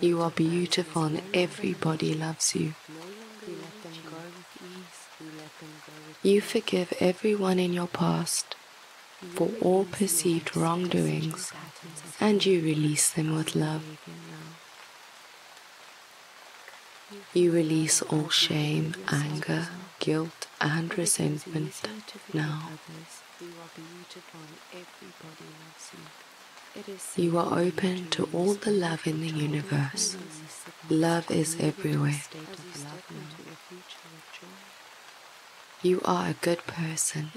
You are beautiful and everybody loves you. You forgive everyone in your past for all perceived wrongdoings, and you release them with love. You release all shame, anger, guilt, and resentment now. You are open to all the love in the universe. Love is everywhere. You are a good person,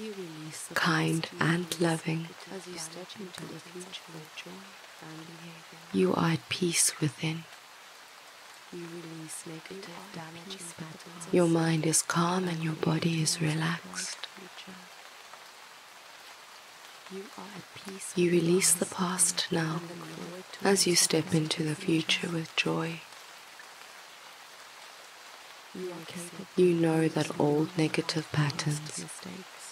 kind and loving. You are at peace within. Your mind is calm and your body is relaxed. You release the past now as you step into the future with joy. You know that old negative patterns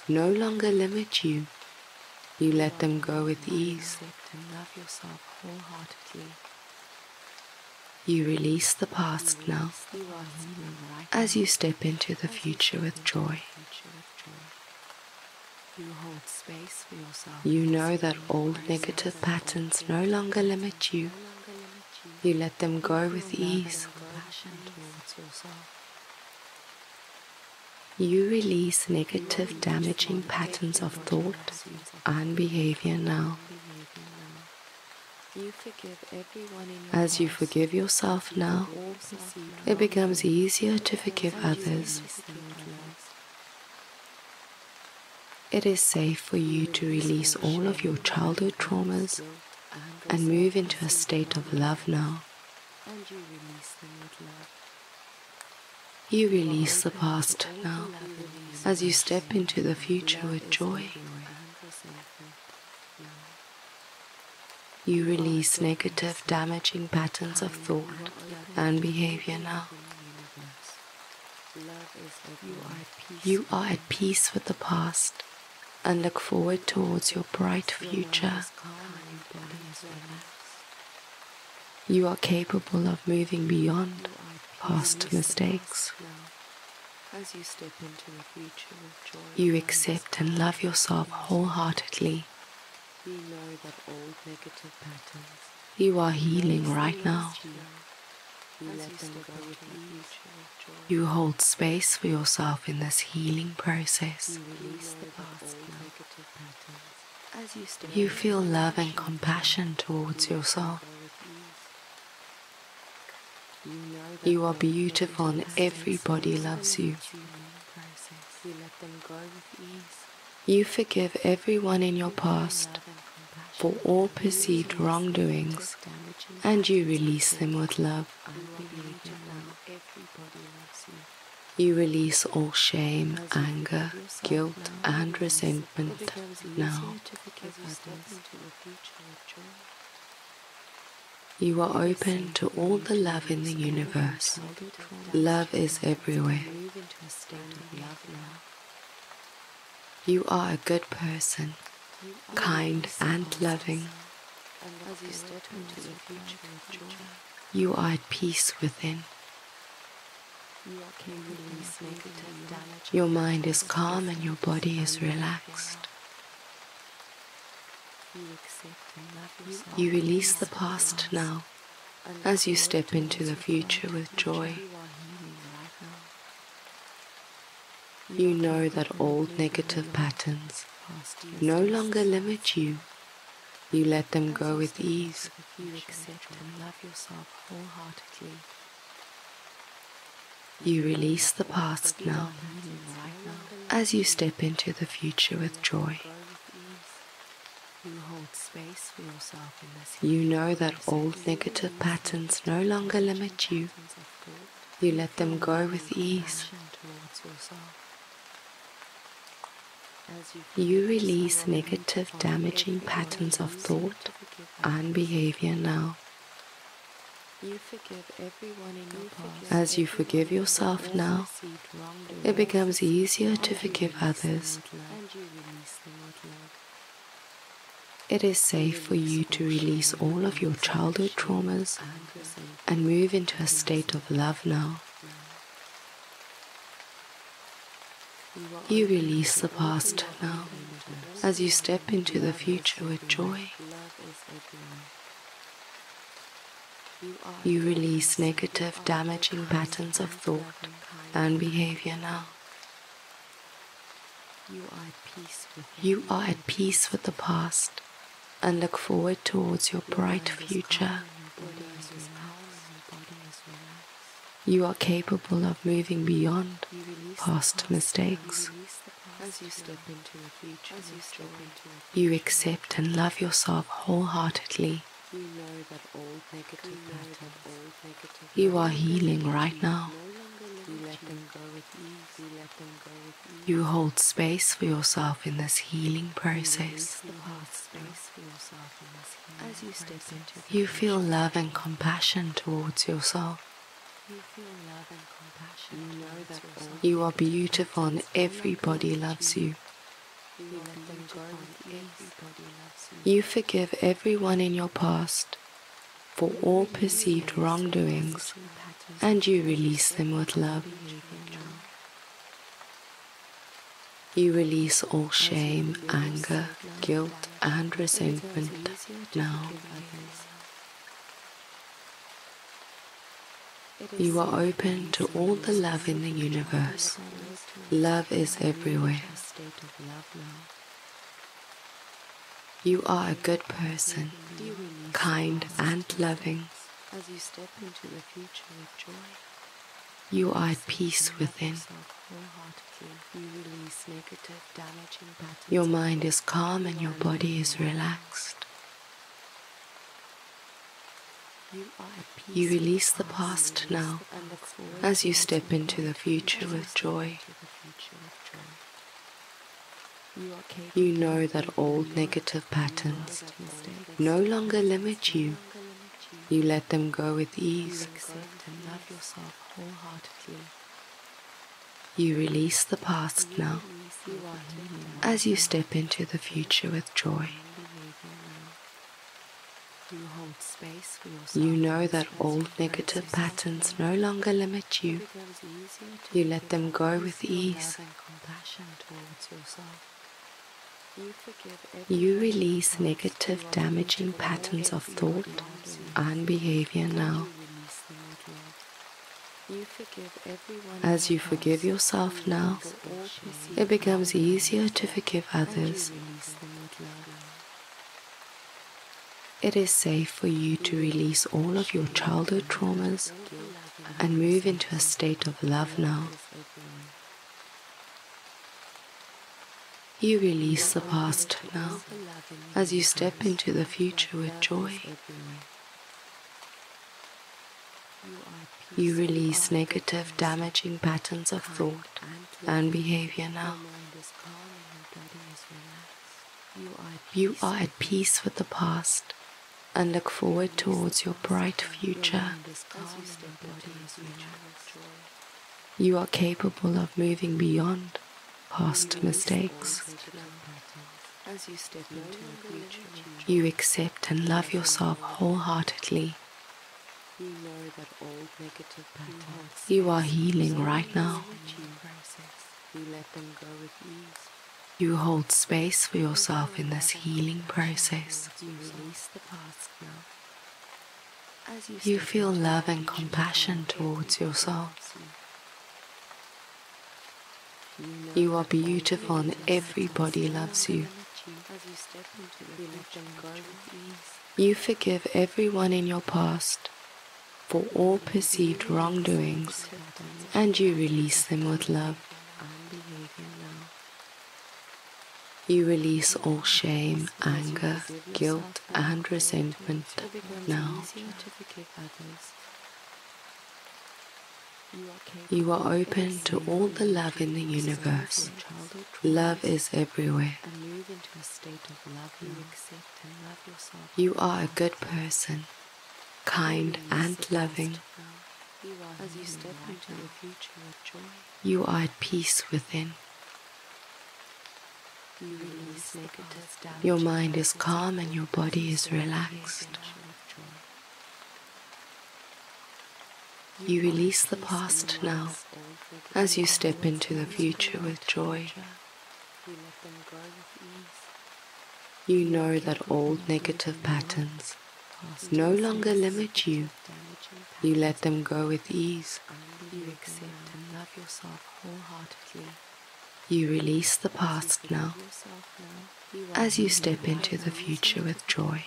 no longer limit you. You let them go with ease. You release the past now as you step into the future with joy. You know that old negative patterns no longer limit you. You let them go with ease. You release negative, damaging patterns of thought and behavior now. As you forgive yourself now, it becomes easier to forgive others. It is safe for you to release all of your childhood traumas and move into a state of love now. You release the past now as you step into the future with joy. You release negative, damaging patterns of thought and behavior now. You are at peace with the past and look forward towards your bright future. You are capable of moving beyond past mistakes. As you step into the future with joy, you accept and love yourself wholeheartedly. You know that old negative patterns. You are healing right now. You hold space for yourself in this healing process. You feel love and compassion towards yourself. You are beautiful and everybody loves you. You forgive everyone in your past for all perceived wrongdoings, and you release them with love. You release all shame, anger, guilt, and resentment now. You are open to all the love in the universe. Love is everywhere. You are a good person, kind and loving. You are at peace within. Your mind is calm and your body is relaxed. You release the past now as you step into the future with joy. You know that old negative patterns no longer limit you. You let them go with ease. You accept and love yourself wholeheartedly. You release the past now as you step into the future with joy. You hold space for yourself in this. You know that old negative patterns no longer limit you. You let them go with ease. You release negative, damaging patterns of thought and behavior now. As you forgive yourself now, it becomes easier to forgive others. It is safe for you to release all of your childhood traumas and move into a state of love now. You release the past now, as you step into the future with joy. You release negative, damaging patterns of thought and behavior now. You are at peace with the past and look forward towards your bright future. You are capable of moving beyond past mistakes. You accept and love yourself wholeheartedly. You are healing right now. You hold space for yourself in this healing process. You feel love and compassion towards yourself. You are beautiful and everybody loves you. You forgive everyone in your past for all perceived wrongdoings, and you release them with love. You release all shame, anger, guilt, and resentment now. You are open to all the love in the universe. Love is everywhere. You are a good person, kind and loving. As you step into the future with joy, you are at peace within. You release negative, damaging patterns. Your mind is calm and your body is relaxed. You release the past now as you step into the future with joy. You know that old negative patterns no longer limit you. You let them go with ease. You release the past now as you step into the future with joy. You know that old negative patterns no longer limit you. You let them go with ease. You release negative, damaging patterns of thought and behavior now. As you forgive yourself now, it becomes easier to forgive others. It is safe for you to release all of your childhood traumas and move into a state of love now. You release the past now as you step into the future with joy. You release negative, damaging patterns of thought and behavior now. You are at peace with the past and look forward towards your bright future. You are capable of moving beyond past mistakes. You accept and love yourself wholeheartedly. You are healing right now. You hold space for yourself in this healing process. You feel love and compassion towards yourself. You are beautiful and everybody loves you. You forgive everyone in your past for all perceived wrongdoings, and you release them with love. You release all shame, anger, guilt, and resentment now. You are open to all the love in the universe. Love is everywhere. You are a good person, kind and loving. As you step into the future with joy, you are at peace within. Your mind is calm and your body is relaxed. You release the past now as you step into the future with joy. You know that old negative patterns no longer limit you. You let them go with ease. You accept and love yourself wholeheartedly. You release the past now as you step into the future with joy.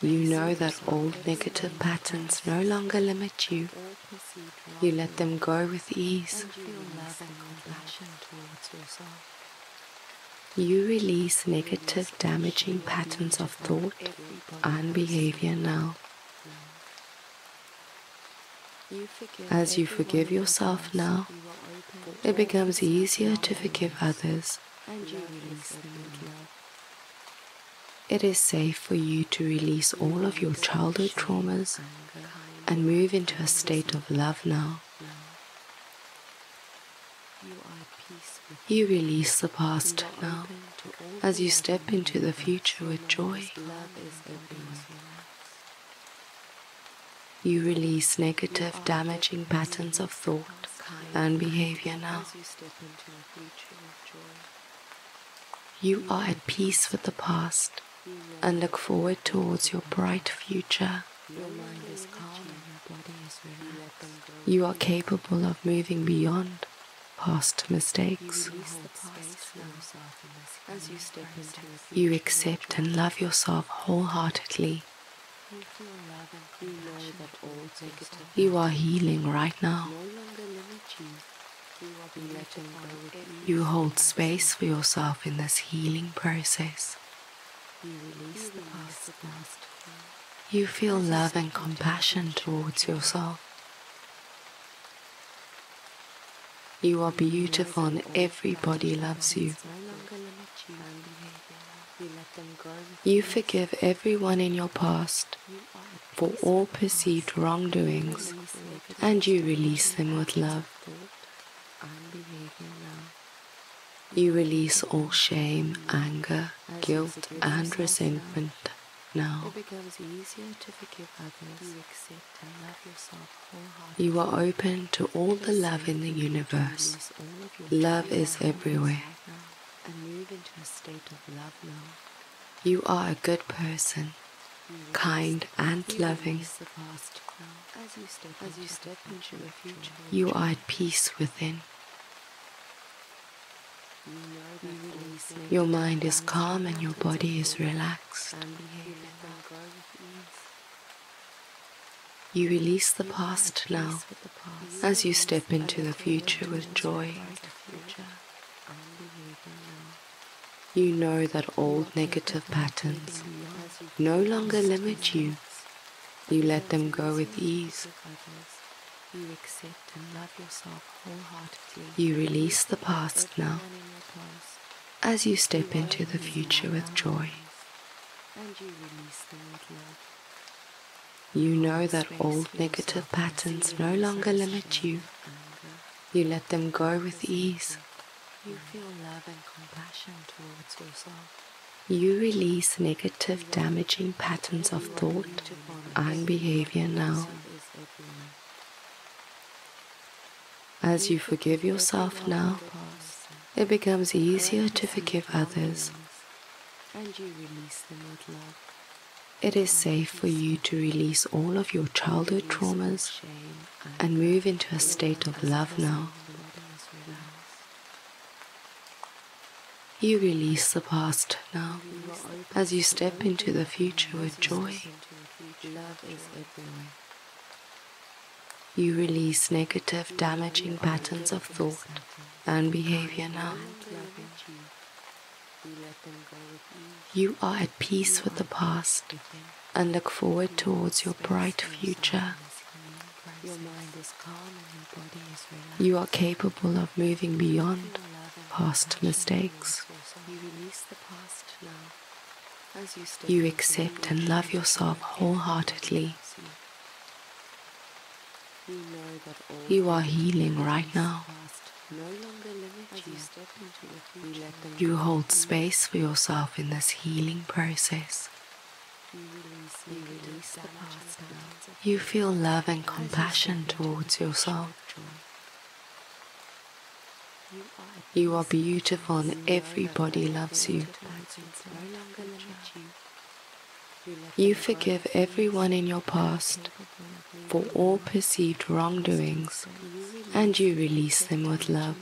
You know that old negative patterns no longer limit you. You let them go with ease. You release negative, damaging patterns of thought and behavior now. As you forgive yourself now, it becomes easier to forgive others. It is safe for you to release all of your childhood traumas and move into a state of love now. You release the past now as you step into the future with joy. You release negative, damaging patterns of thought and behavior now. You are at peace with the past and look forward towards your bright future. Your mind is calm and your body is relaxed. You are capable of moving beyond past mistakes. You accept and love yourself wholeheartedly. You are healing right now. You hold space for yourself in this healing process. You feel love and compassion towards yourself. You are beautiful and everybody loves you. You forgive everyone in your past for all perceived wrongdoings and you release them with love. You release all shame, anger, guilt and resentment now. You are open to all the love in the universe. Love is everywhere. You are a good person, kind and loving. You are at peace within. Your mind is calm and your body is relaxed. You release the past now as you step into the future with joy. You know that old negative patterns no longer limit you. You let them go with ease. You accept and love yourself wholeheartedly. You release the past now as you step into the future with joy. You know that old negative patterns no longer limit you. You let them go with ease. You feel love and compassion towards yourself. You release negative, damaging patterns of thought and behavior now. As you forgive yourself now, it becomes easier to forgive others. It is safe for you to release all of your childhood traumas and move into a state of love now. You release the past now as you step into the future with joy. Love is everywhere. You release negative, damaging patterns of thought and behavior now. You are at peace with the past and look forward towards your bright future. You are capable of moving beyond past mistakes. You accept and love yourself wholeheartedly. You are healing right now. You hold space for yourself in this healing process. You feel love and compassion towards yourself. You are beautiful and everybody loves you. You forgive everyone in your past for all perceived wrongdoings, and you release them with love.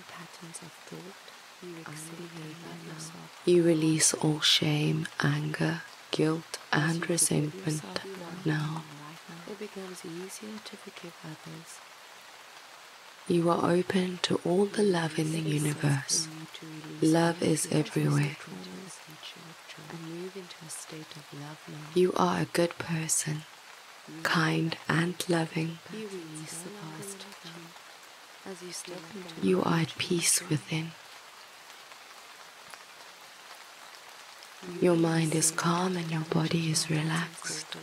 You release all shame, anger, guilt, and resentment now. It becomes easier to forgive others. You are open to all the love in the universe. Love is everywhere. You are a good person, kind and loving. You are at peace within. Your mind is calm and your body is relaxed.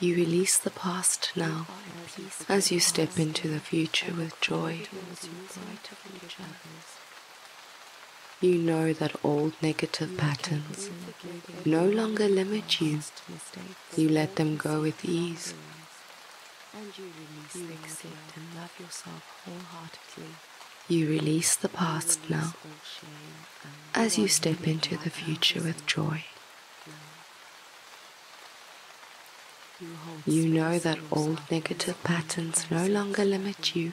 You release the past now as you step into the future with joy. You know that old negative patterns no longer limit you. You let them go with ease. You accept and love yourself wholeheartedly. You release the past now as you step into the future with joy. You know that old negative patterns no longer limit you.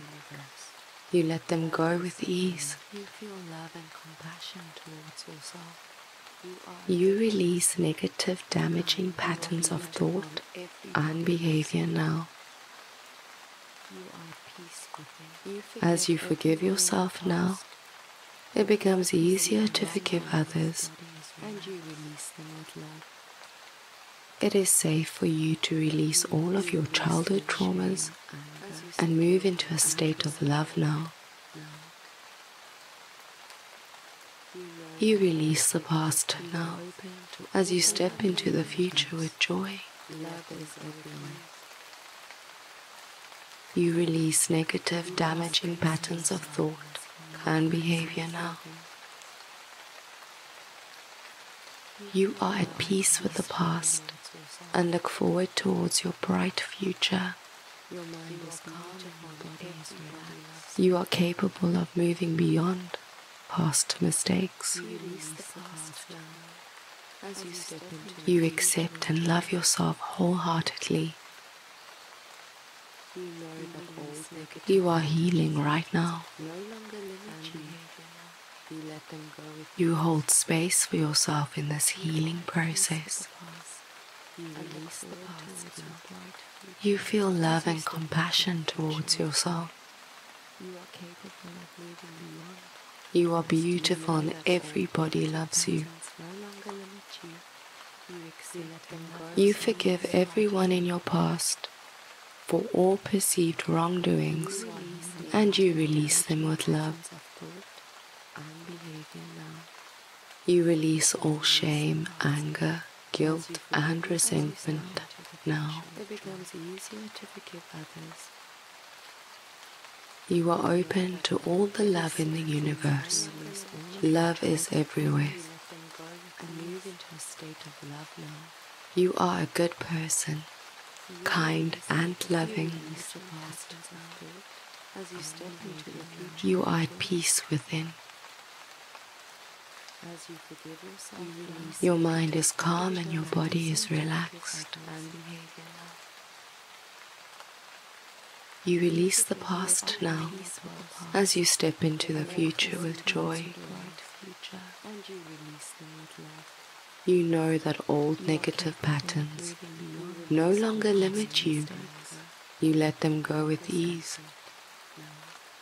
You let them go with ease. You feel love and compassion towards yourself. You release negative, damaging patterns of thought and behavior now. As you forgive yourself now, it becomes easier to forgive others, and you release them with love. It is safe for you to release all of your childhood traumas and move into a state of love now. You release the past now as you step into the future with joy. You release negative, damaging patterns of thought and behavior now. You are at peace with the past and look forward towards your bright future. You are capable of moving beyond past mistakes. You accept and love yourself wholeheartedly. You are healing right now. You hold space for yourself in this healing process. You feel love and compassion towards yourself. You are beautiful and everybody loves you. You forgive everyone in your past for all perceived wrongdoings, and you release them with love. You release all shame, anger, guilt, and resentment now. It becomes easier to forgive others. You are open to all the love in the universe. Love is everywhere. You are a good person, kind and loving. You are at peace within. Your mind is calm and your body is relaxed. You release the past now as you step into the future with joy. You know that old negative patterns no longer limit you. You let them go with ease.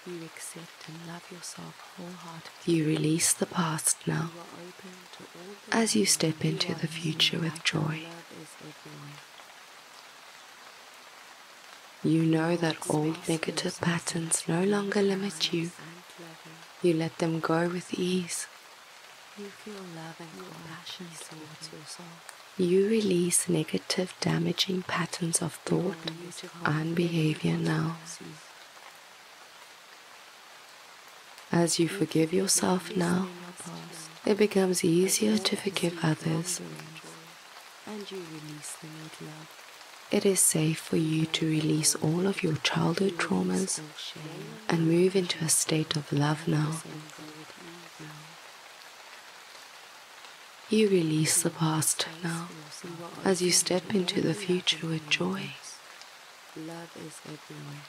You accept and love yourself wholeheartedly. You release the past now as you step into the future with joy. You know that old negative patterns no longer limit you. You let them go with ease. You feel love and compassion towards your soul. You release negative, damaging patterns of thought and behavior now. As you forgive yourself now, it becomes easier to forgive others. It is safe for you to release all of your childhood traumas and move into a state of love now. You release the past now, as you step into the future with joy. Love is everywhere.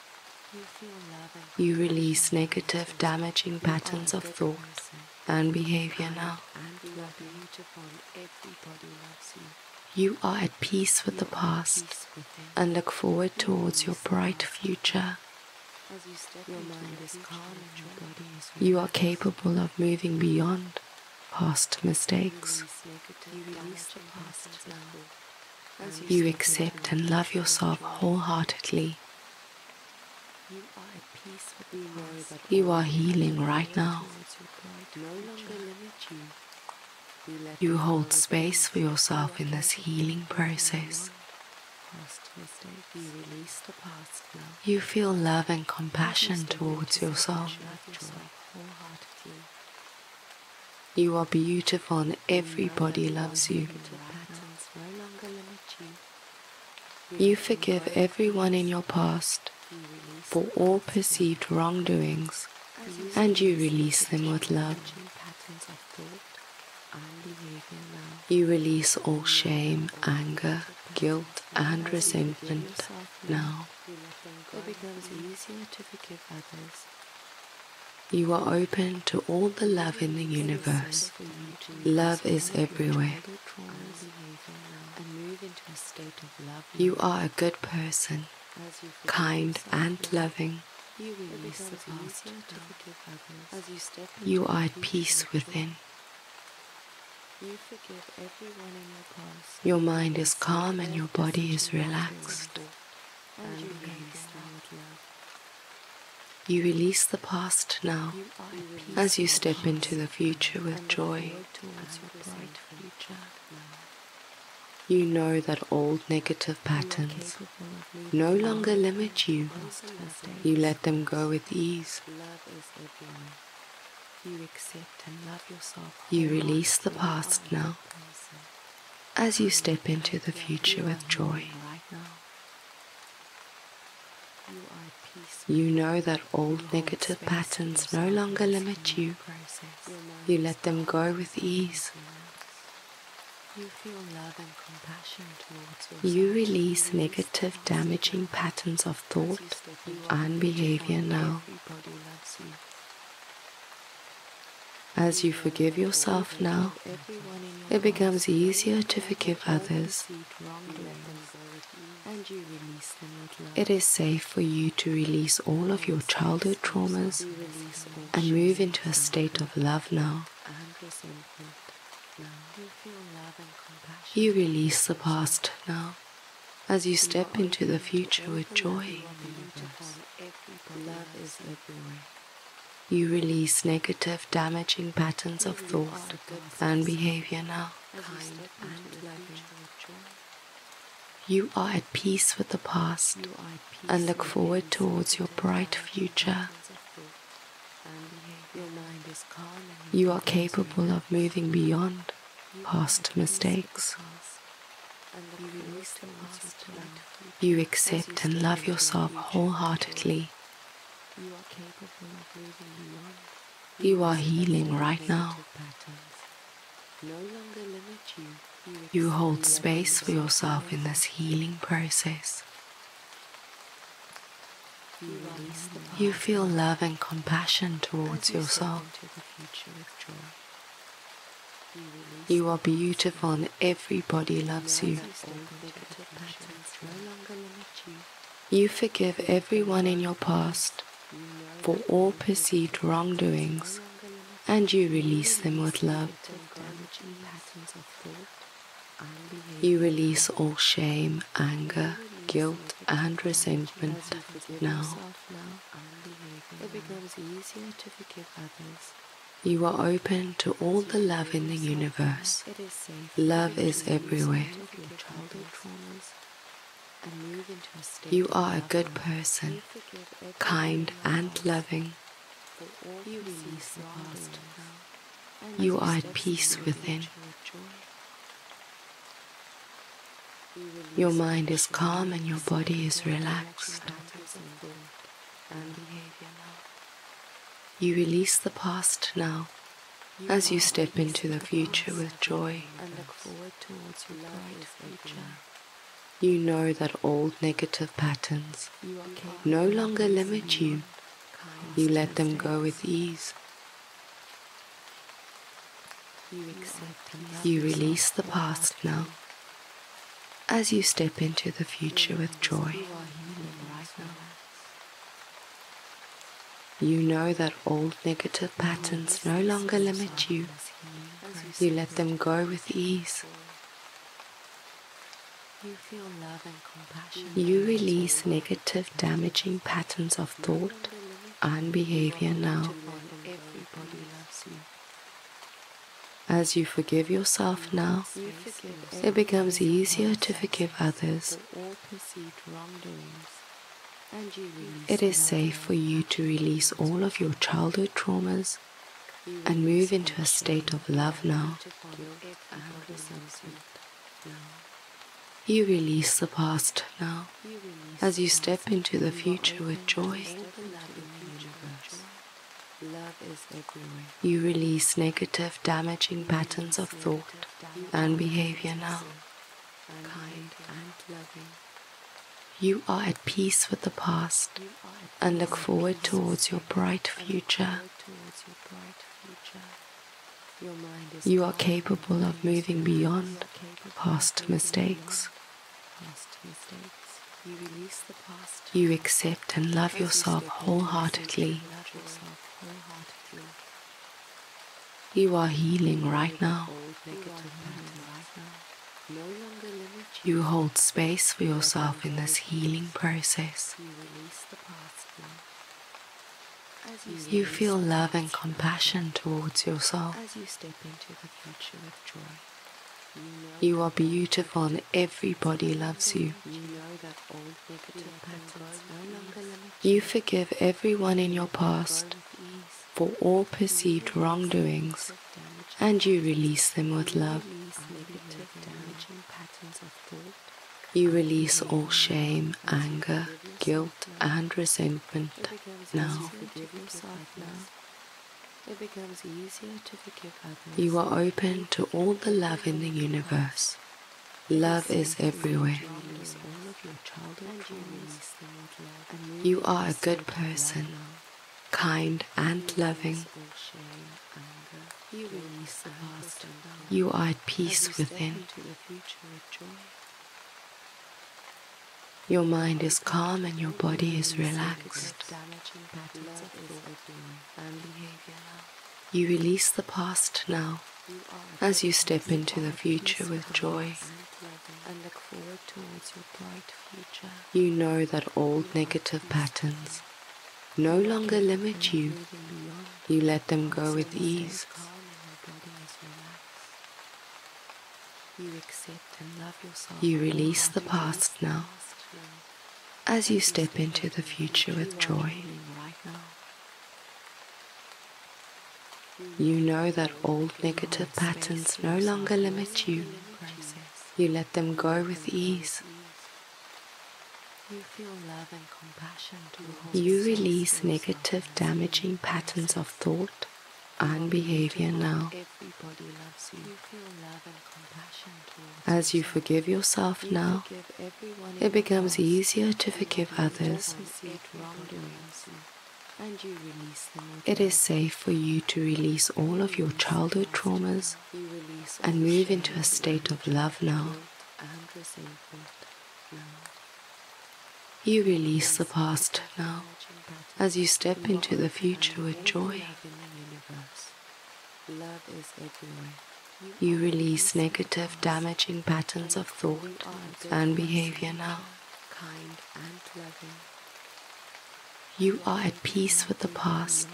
You release negative, damaging patterns of thought and behavior now. You are at peace with the past and look forward towards your bright future. You are capable of moving beyond past mistakes. You accept and love yourself wholeheartedly. You are healing right now. You hold space for yourself in this healing process. You feel love and compassion towards yourself. You are beautiful and everybody loves you. You forgive everyone in your past for all perceived wrongdoings, and you release them with love. You release all shame, anger, guilt, and resentment now. It becomes easier to forgive others. You are open to all the love in the universe. Love is everywhere. You are a good person, kind and loving. You are at peace within. Your mind is calm and your body is relaxed. You release the past now, as you step into the future with joy. You know that old negative patterns no longer limit you. You let them go with ease. You accept and love yourself. You release the past now, as you step into the future with joy. You know that old negative patterns no longer limit you. You let them go with ease. You feel love and compassion towards yourself. You release negative, damaging patterns of thought and behavior now. As you forgive yourself now, it becomes easier to forgive others. It is safe for you to release all of your childhood traumas and move into a state of love now. You release the past now, as you step into the future with joy. Love is everywhere. You release negative, damaging patterns of thought and behavior now. You are at peace with the past and look forward towards your bright future. You are capable of moving beyond past mistakes. You accept and love yourself wholeheartedly. You are healing right now. You hold space for yourself in this healing process. You feel love and compassion towards yourself. You are beautiful and everybody loves you. You forgive everyone in your past for all perceived wrongdoings, and you release them with love. You release all shame, anger, guilt, and resentment now. It becomes easier to forgive others. You are open to all the love in the universe. Love is everywhere. You are a good person, kind and loving. You are at peace within. Your mind is calm and your body is relaxed. You release the past now as you step into the future with joy. You know that old negative patterns no longer limit you. You let them go with ease. You release the past now as you step into the future with joy. You know that old negative patterns no longer limit you. You let them go with ease. You feel love and compassion. You release negative, damaging patterns of thought and behavior now. As you forgive yourself now, it becomes easier to forgive others. It is safe for you to release all of your childhood traumas and move into a state of love now. You release the past now as you step into the future with joy. You release negative, damaging patterns of thought and behavior now. Kind and loving. You are at peace with the past and look forward towards your bright future. You are capable of moving beyond past mistakes. You accept and love yourself wholeheartedly. You are healing right now. You hold space for yourself in this healing process. You feel love and compassion towards yourself. You are beautiful and everybody loves you. You forgive everyone in your past for all perceived wrongdoings and you release them with love. You release all shame, anger, guilt, and resentment now. It becomes easier to forgive others. You are open to all the love in the universe. Love is everywhere. You are a good person, kind and loving. You are at peace within. Your mind is calm and your body is relaxed. You release the past now as you step into the future with joy. You know that old negative patterns no longer limit you. You let them go with ease. You accept and love yourself. You release the past now as you step into the future with joy. You know that old negative patterns no longer limit you. You let them go with ease. You feel love and compassion. You release negative, damaging patterns of thought and behavior now. As you forgive yourself now, it becomes easier to forgive others. It is safe for you to release all of your childhood traumas and move into a state of love now. You release the past now as you step into the future with joy. Love is everywhere. You release negative, damaging patterns of thought and behavior now. Kind and loving. You are at peace with the past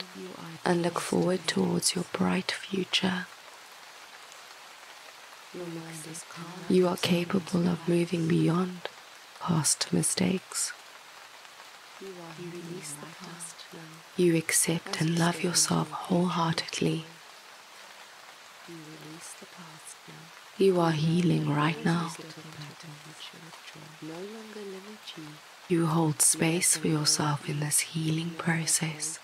and look forward towards your bright future. You are capable of moving beyond past mistakes. You release the past now. You accept and love yourself wholeheartedly. You release the past now. You are healing right now. You hold space for yourself in this healing process.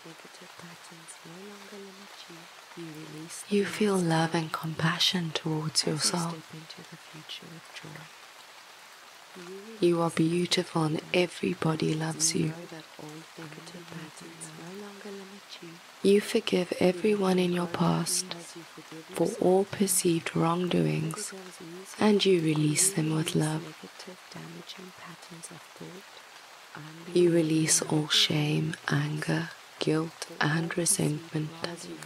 You feel love and compassion towards yourself. You are beautiful and everybody loves you. You forgive everyone in your past for all perceived wrongdoings, and you release them with love. You release all shame, anger, guilt and resentment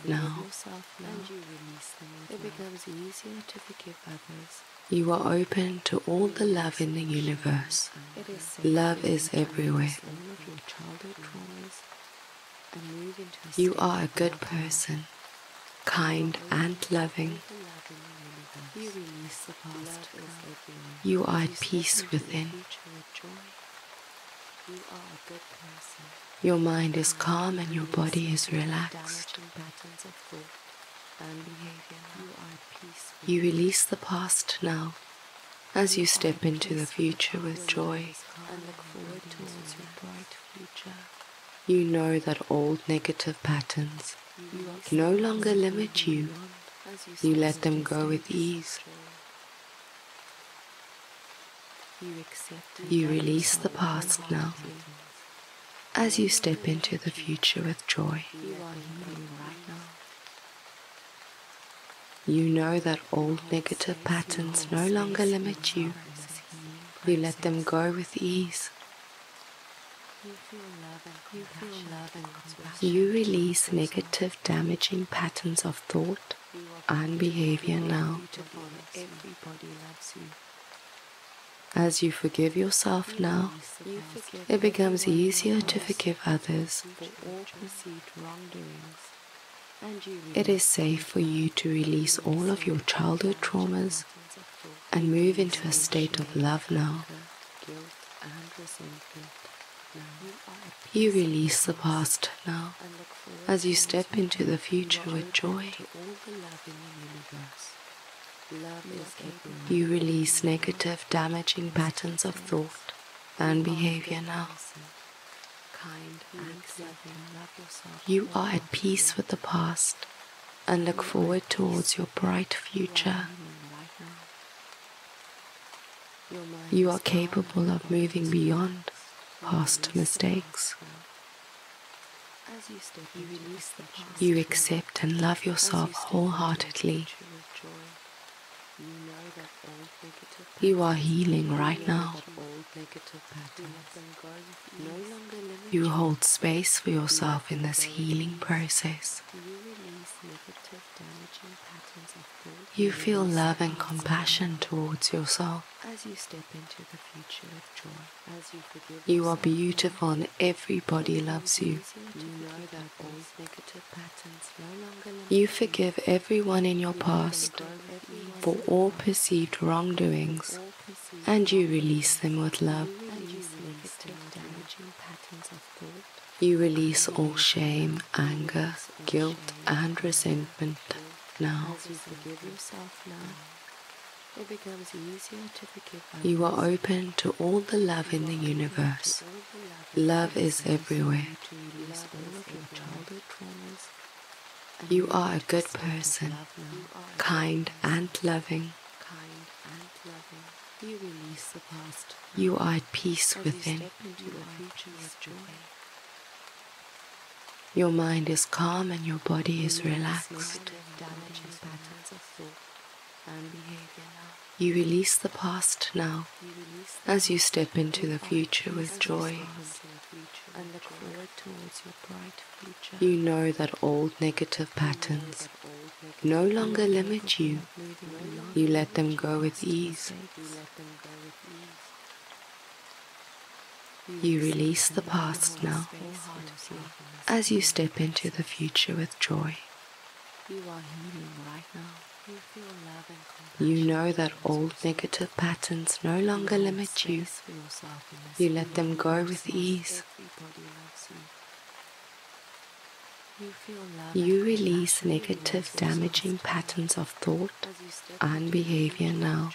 now. It becomes easier to forgive others. You are open to all the love in the universe. Love is everywhere. You are a good person, kind and loving. You are at peace within. Your mind is calm and your body is relaxed. You release the past now as you step into the future with joy. You know that old negative patterns no longer limit you. You let them go with ease. You release the past now as you step into the future with joy. You know that old negative patterns no longer limit you. You let them go with ease. You release negative, damaging patterns of thought and behavior now. As you forgive yourself now, it becomes easier to forgive others. It is safe for you to release all of your childhood traumas and move into a state of love now. You release the past now as you step into the future with joy. You release negative, damaging patterns of thought and behavior now. You are at peace with the past and look forward towards your bright future. You are capable of moving beyond past mistakes. You accept and love yourself wholeheartedly. You are healing right now. You hold space for yourself in this healing process. You feel love and compassion towards yourself. You are beautiful and everybody loves you. You forgive everyone in your past for all perceived wrongdoings, and you release them with love. You release all shame, anger, guilt and resentment now. It becomes easier to forgive others. You are open to all the love in the universe. Love is everywhere. You are a good person, kind and loving. You release the past. You are at peace within. Your mind is calm and your body is relaxed. You release the past now as you step into the future with joy. You know that old negative patterns no longer limit you. You let them go with ease. You release the past now as you step into the future with joy. You know that old negative patterns no longer limit you. You let them go with ease. You release negative, damaging patterns of thought and behavior now.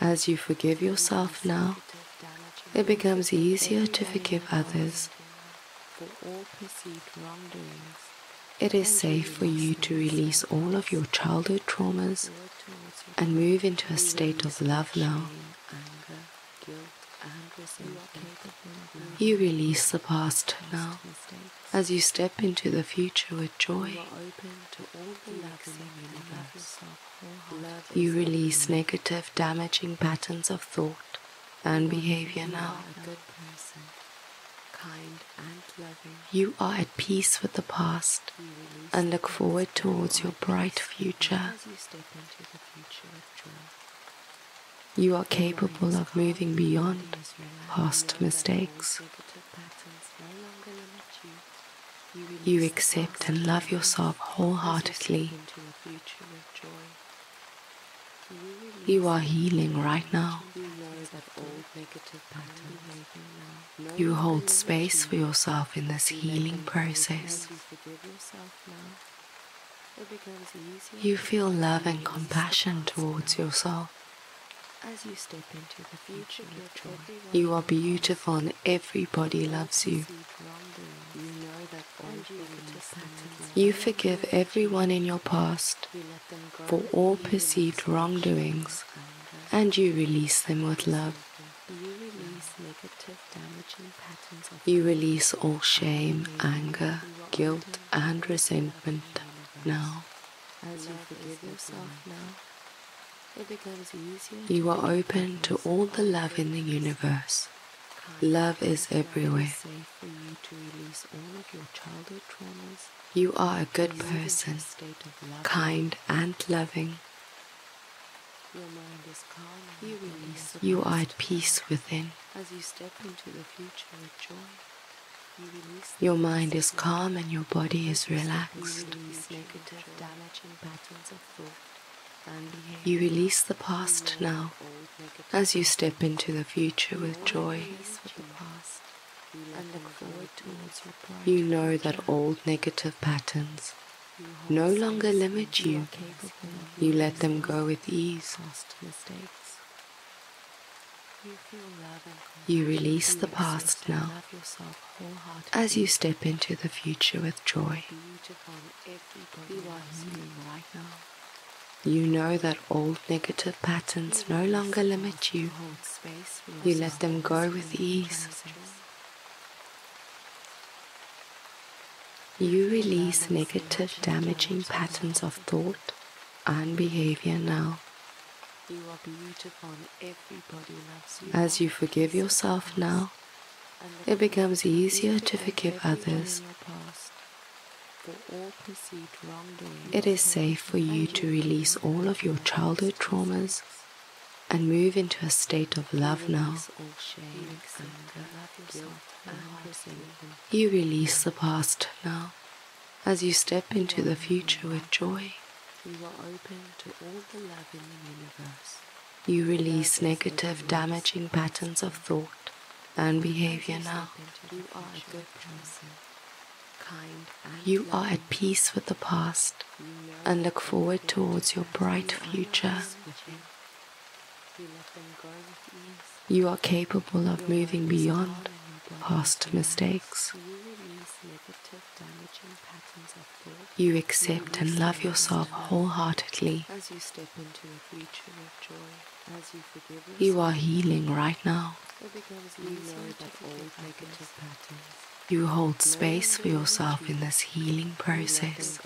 As you forgive yourself now, it becomes easier to forgive others. It is safe for you to release all of your childhood traumas and move into a state of love now. You release the past now as you step into the future with joy. You release negative, damaging patterns of thought and behavior now. You are at peace with the past and look forward towards your bright future. You are capable of moving beyond past mistakes. You accept and love yourself wholeheartedly. You are healing right now. You hold space for yourself in this healing process. You feel love and compassion towards yourself. As you step into the future with joy, you are beautiful and everybody loves you. You forgive everyone in your past for all perceived wrongdoings and you release them with love. You release all shame, anger, guilt and resentment now. As you forgive yourself now, it becomes easier. You are open to all the love in the universe. Love is everywhere. You are a good person, kind and loving. You are at peace within. As you step into the future with joy, your mind is calm and your body is relaxed. You release the past now as you step into the future with joy. You know that old negative patterns no longer limit you. You let them go with ease. You release the past now as you step into the future with joy. You know that old negative patterns no longer limit you. You let them go with ease. You release negative, damaging patterns of thought and behavior now. You are beautiful and everybody loves you. As you forgive yourself now, it becomes easier to forgive others. It is safe for you to release all of your childhood traumas and move into a state of love now. You release the past now as you step into the future with joy. You are open to all the love in the universe. You release negative, damaging patterns of thought and behavior now. You are a good person. You are at peace with the past and look forward towards your bright future. You are capable of moving beyond past mistakes. You accept and love yourself wholeheartedly. You are healing right now. You hold space for yourself in this healing process.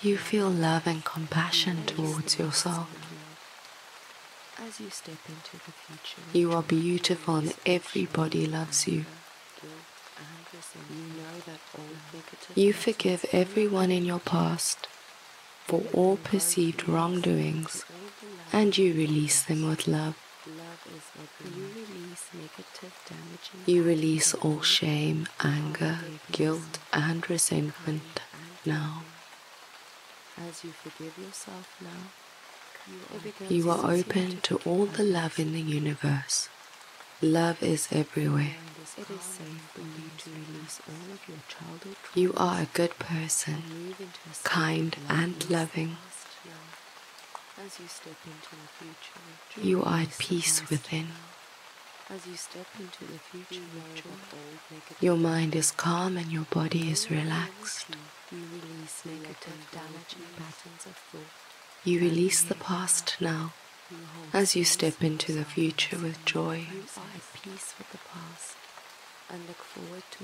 You feel love and compassion towards yourself. You are beautiful and everybody loves you. You forgive everyone in your past for all perceived wrongdoings and you release them with love. You release all shame, anger, guilt, and resentment now. As you forgive yourself now, you are open to all the love in the universe. Love is everywhere. It is safe for you to release all of your childhood. You are a good person, kind and loving. As you step into the future, you are at peace within. As you step into the future, your mind is calm and your body is relaxed. You release negative, damaging patterns of thought. You release the past now. As you step into the future with joy, you are at peace with the past.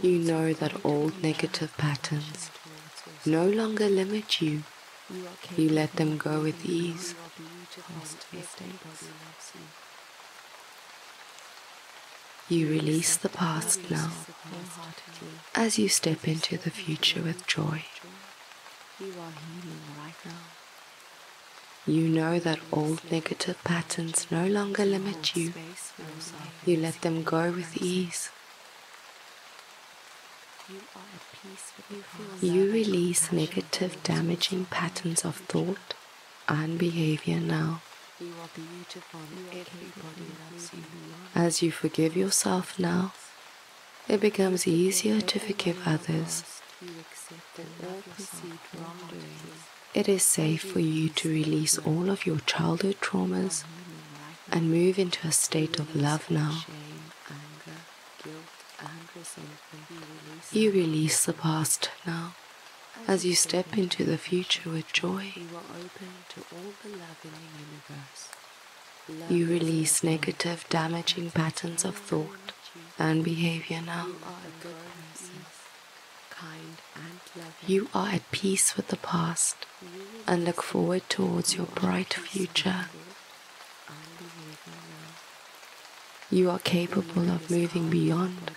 You know that old negative patterns no longer limit you. You let them go with ease. You release the past now. As you step into the future with joy, you are healing right now. You know that old negative patterns no longer limit you. You let them go with ease. You release negative, damaging patterns of thought and behavior now. As you forgive yourself now, it becomes easier to forgive others. It is safe for you to release all of your childhood traumas and move into a state of love now. You release the past now. As you step into the future with joy, you are open to all the love in the universe. You release negative, damaging patterns of thought and behavior now. You are at peace with the past and look forward towards your bright future. You are capable of moving beyond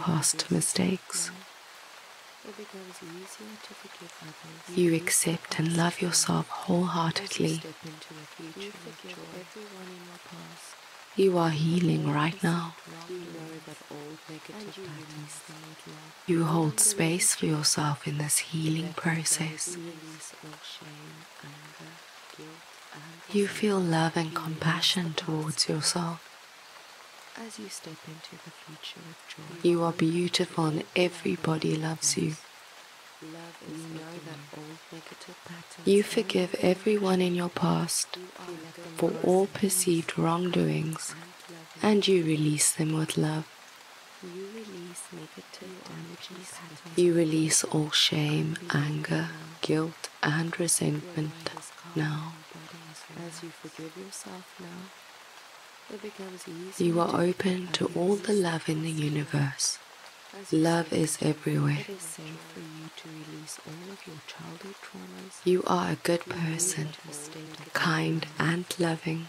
past mistakes. You accept and love yourself wholeheartedly. You are healing right now. You hold space for yourself in this healing process. You feel love and compassion towards yourself. As you step into the future with joy, you are beautiful and everybody loves you. You forgive everyone in your past for all perceived wrongdoings and you release them with love. You release all shame, anger, guilt and resentment now. As you forgive yourself now, you are open to all the love in the universe. Love is everywhere. It is safe for you to release all of your childhood traumas. You are a good person, kind and loving.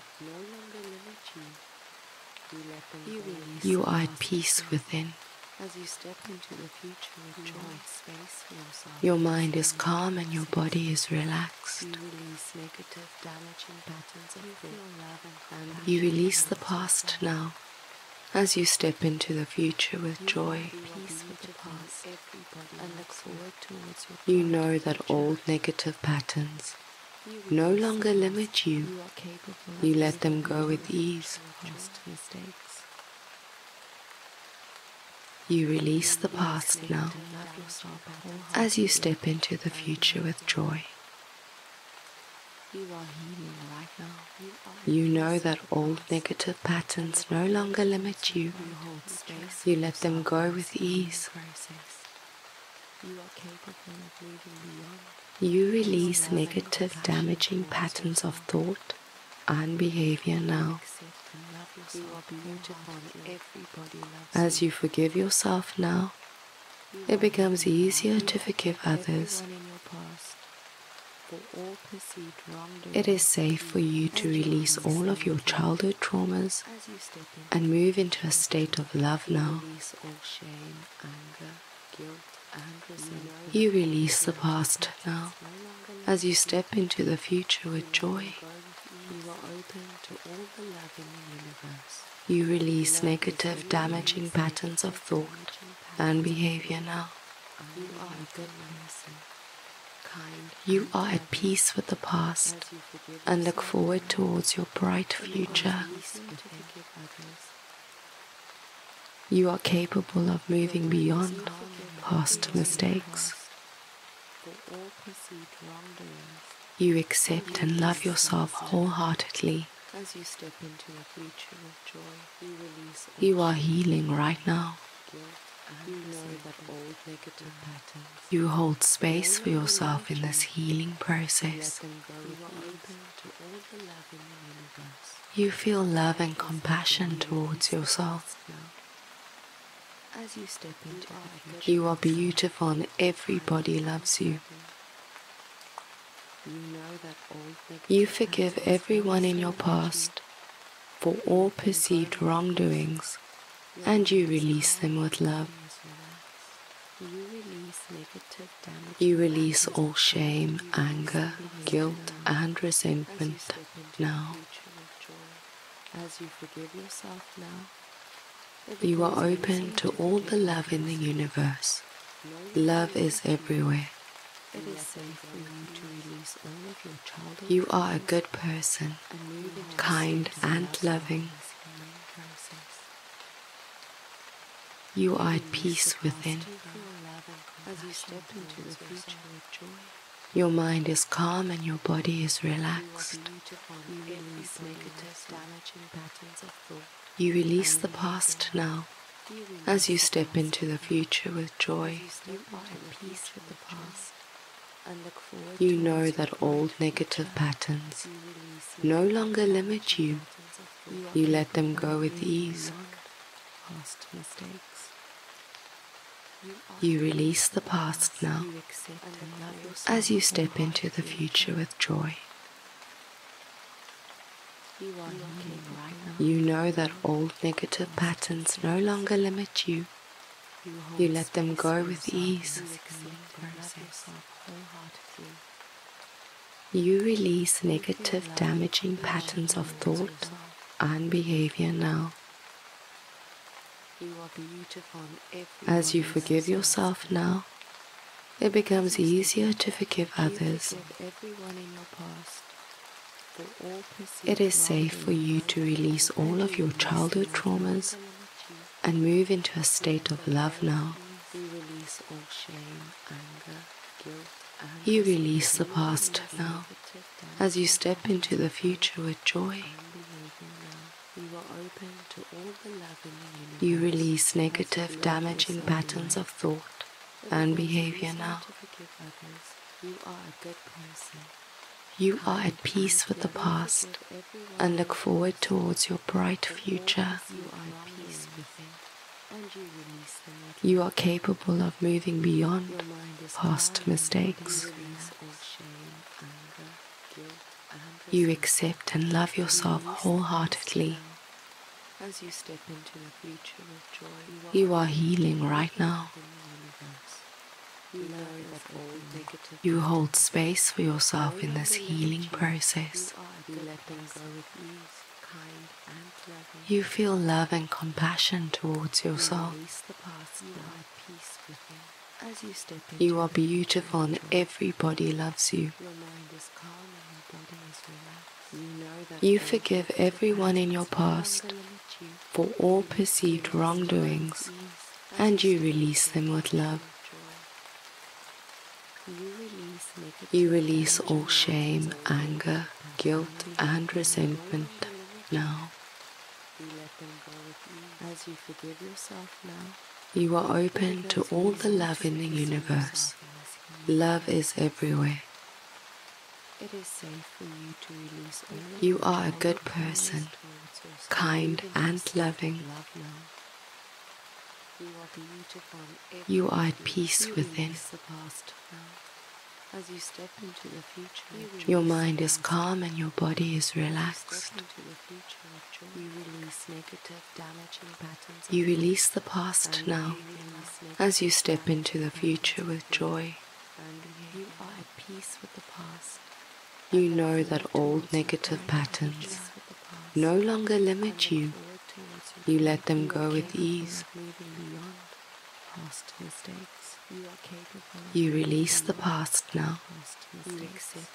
You are at peace within. As you step into the future with joy, space for yourself. Your mind is calm and your body is relaxed. You release negative, damaging patterns of thought. You release the past now. As you step into the future with joy, you know that old negative patterns no longer limit you. You let them go with ease. You release the past now. As you step into the future with joy, you are healing right now. You know that old negative patterns no longer limit you. You let them go with ease. You release negative, damaging patterns of thought and behavior now. As you forgive yourself now, it becomes easier to forgive others. It is safe for you to release all of your childhood traumas and move into a state of love now. You release the past now. As you step into the future with joy, you are open You release negative, damaging patterns of thought and behavior now. You are at peace with the past and look forward towards your bright future. You are capable of moving beyond past mistakes. You accept and love yourself wholeheartedly. As you step into a future of joy, you release. You are healing right now. You know that old negative patterns. You hold space for yourself in this healing process. You feel love and compassion towards yourself. As you step into a future, you are beautiful and everybody loves you. You forgive everyone in your past for all perceived wrongdoings, and you release them with love. You release all shame, anger, guilt, and resentment now. As you forgive yourself now, you are open to all the love in the universe. Love is everywhere. It is safe for you to release all of your childhood. You are a good person, kind and loving. You are at peace within. As you step into the future with joy, your mind is calm and your body is relaxed. You release the past now. As you step into the future with joy, you are at peace with the past. You know that old negative patterns no longer limit you. You let them go with ease. You release the past now. As you step into the future with joy, you know that old negative patterns no longer limit you. You let them go with ease. You release negative, damaging patterns of thought and behavior now. As you forgive yourself now, it becomes easier to forgive others. It is safe for you to release all of your childhood traumas and move into a state of love now. You release the past now. As you step into the future with joy, you release negative, damaging patterns of thought and behavior now. You are at peace with the past and look forward towards your bright future. You are capable of moving beyond past mistakes. You accept and love yourself wholeheartedly. As you step into the future with joy, you are healing right now. You hold space for yourself in this healing process. You feel love and compassion towards yourself. You are beautiful and everybody loves you. You forgive everyone in your past for all perceived wrongdoings, and you release them with love. You release all shame, anger, guilt, and resentment now. As you forgive yourself now, you are open to all the love in the universe. Love is everywhere. It is safe for you to release all. You are a good person, kind and loving. You are at peace within. As you step into the future, your mind is calm and your body is relaxed. You release the past now. As you step into the future with joy, you are at peace with the past. You know that old negative patterns no longer limit you. You let them go with ease. You release the past now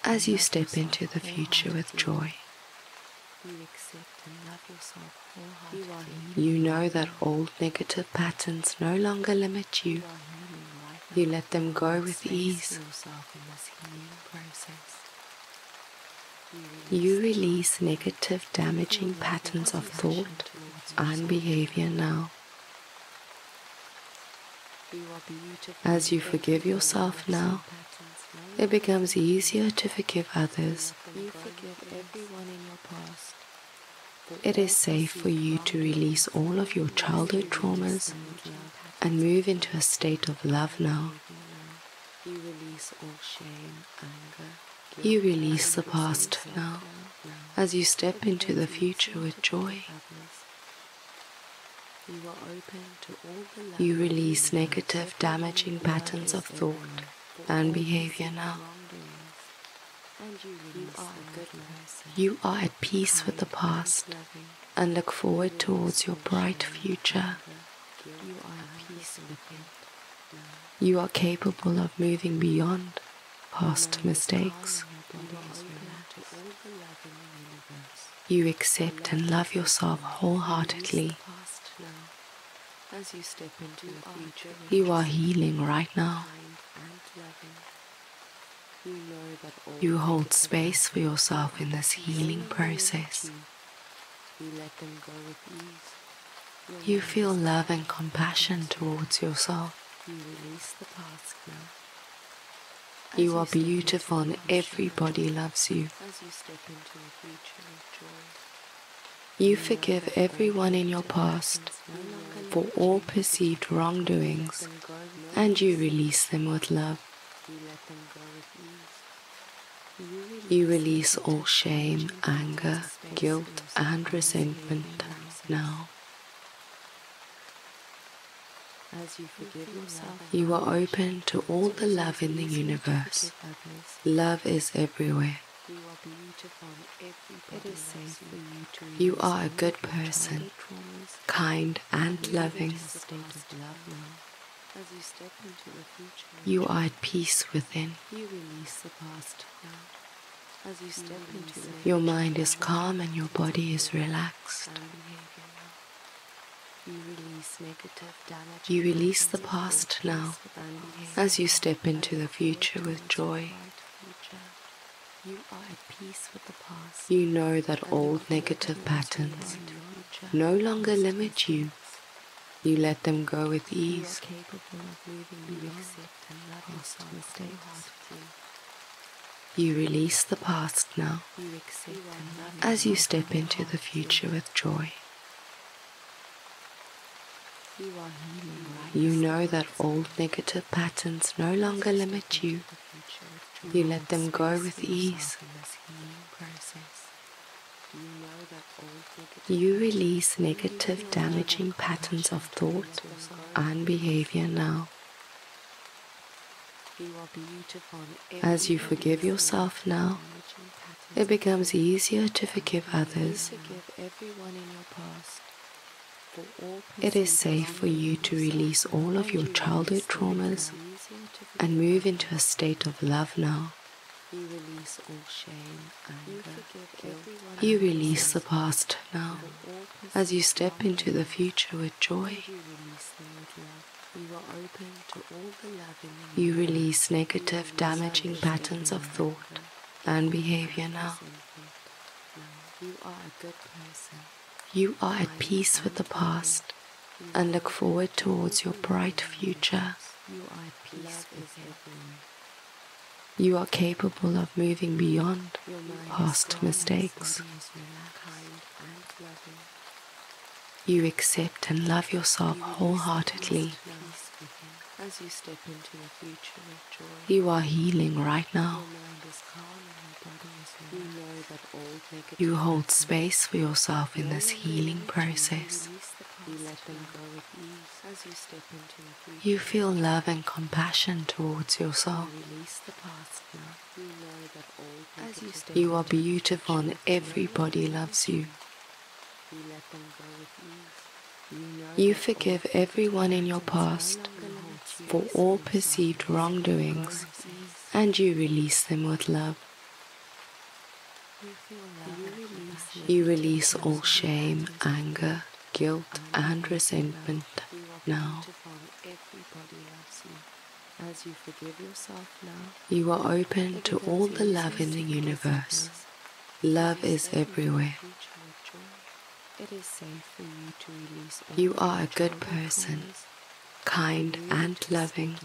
as you step into the future with joy. You know that old negative patterns no longer limit you. You let them go with ease. You release negative, damaging patterns of thought and behavior now. As you forgive yourself now, it becomes easier to forgive others. You forgive everyone in your past. It is safe for you to release all of your childhood traumas and move into a state of love now. You release all shame, anger. You release the past now as you step into the future with joy. You release negative, damaging patterns of thought and behavior now. You are at peace with the past and look forward towards your bright future. You are capable of moving beyond past mistakes. You accept and love yourself wholeheartedly. You are healing right now. You hold space for yourself in this healing process. You feel love and compassion towards yourself. You are beautiful and everybody loves you. You forgive everyone in your past for all perceived wrongdoings and you release them with love. You release all shame, anger, guilt and resentment now. As you forgive yourself, you are open to all the love in the universe. Love is everywhere. You are a good person, kind and loving. You are at peace within. Your mind is calm and your body is relaxed. You release the past now as you step into the future with joy. You are at peace with the past. You know that old negative patterns no longer limit you. You let them go with ease. You are capable of moving beyond past mistakes. You release the past now as you step into the future with joy. You know that old negative patterns no longer limit you. You let them go with ease. You release negative, damaging patterns of thought and behavior now. As you forgive yourself now, it becomes easier to forgive others. It is safe for you to release all of your childhood traumas and move into a state of love now. You release all shame, anger. You release the past now as you step into the future with joy. You release negative, damaging patterns of thought and behavior now. You are a good person. You are at peace with the past and look forward towards your bright future. You are at peace with everyone. You are capable of moving beyond past mistakes. You accept and love yourself wholeheartedly. You are healing right now. You hold space for yourself in this healing process. You feel love and compassion towards yourself. You are beautiful and everybody loves you. You forgive everyone in your past for all perceived wrongdoings, and you release them with love. You release all shame, anger, guilt, and resentment now. As you forgive yourself now, you are open to all the love in the universe. Love is everywhere. It is safe for you to release. You are a good person, kind and loving.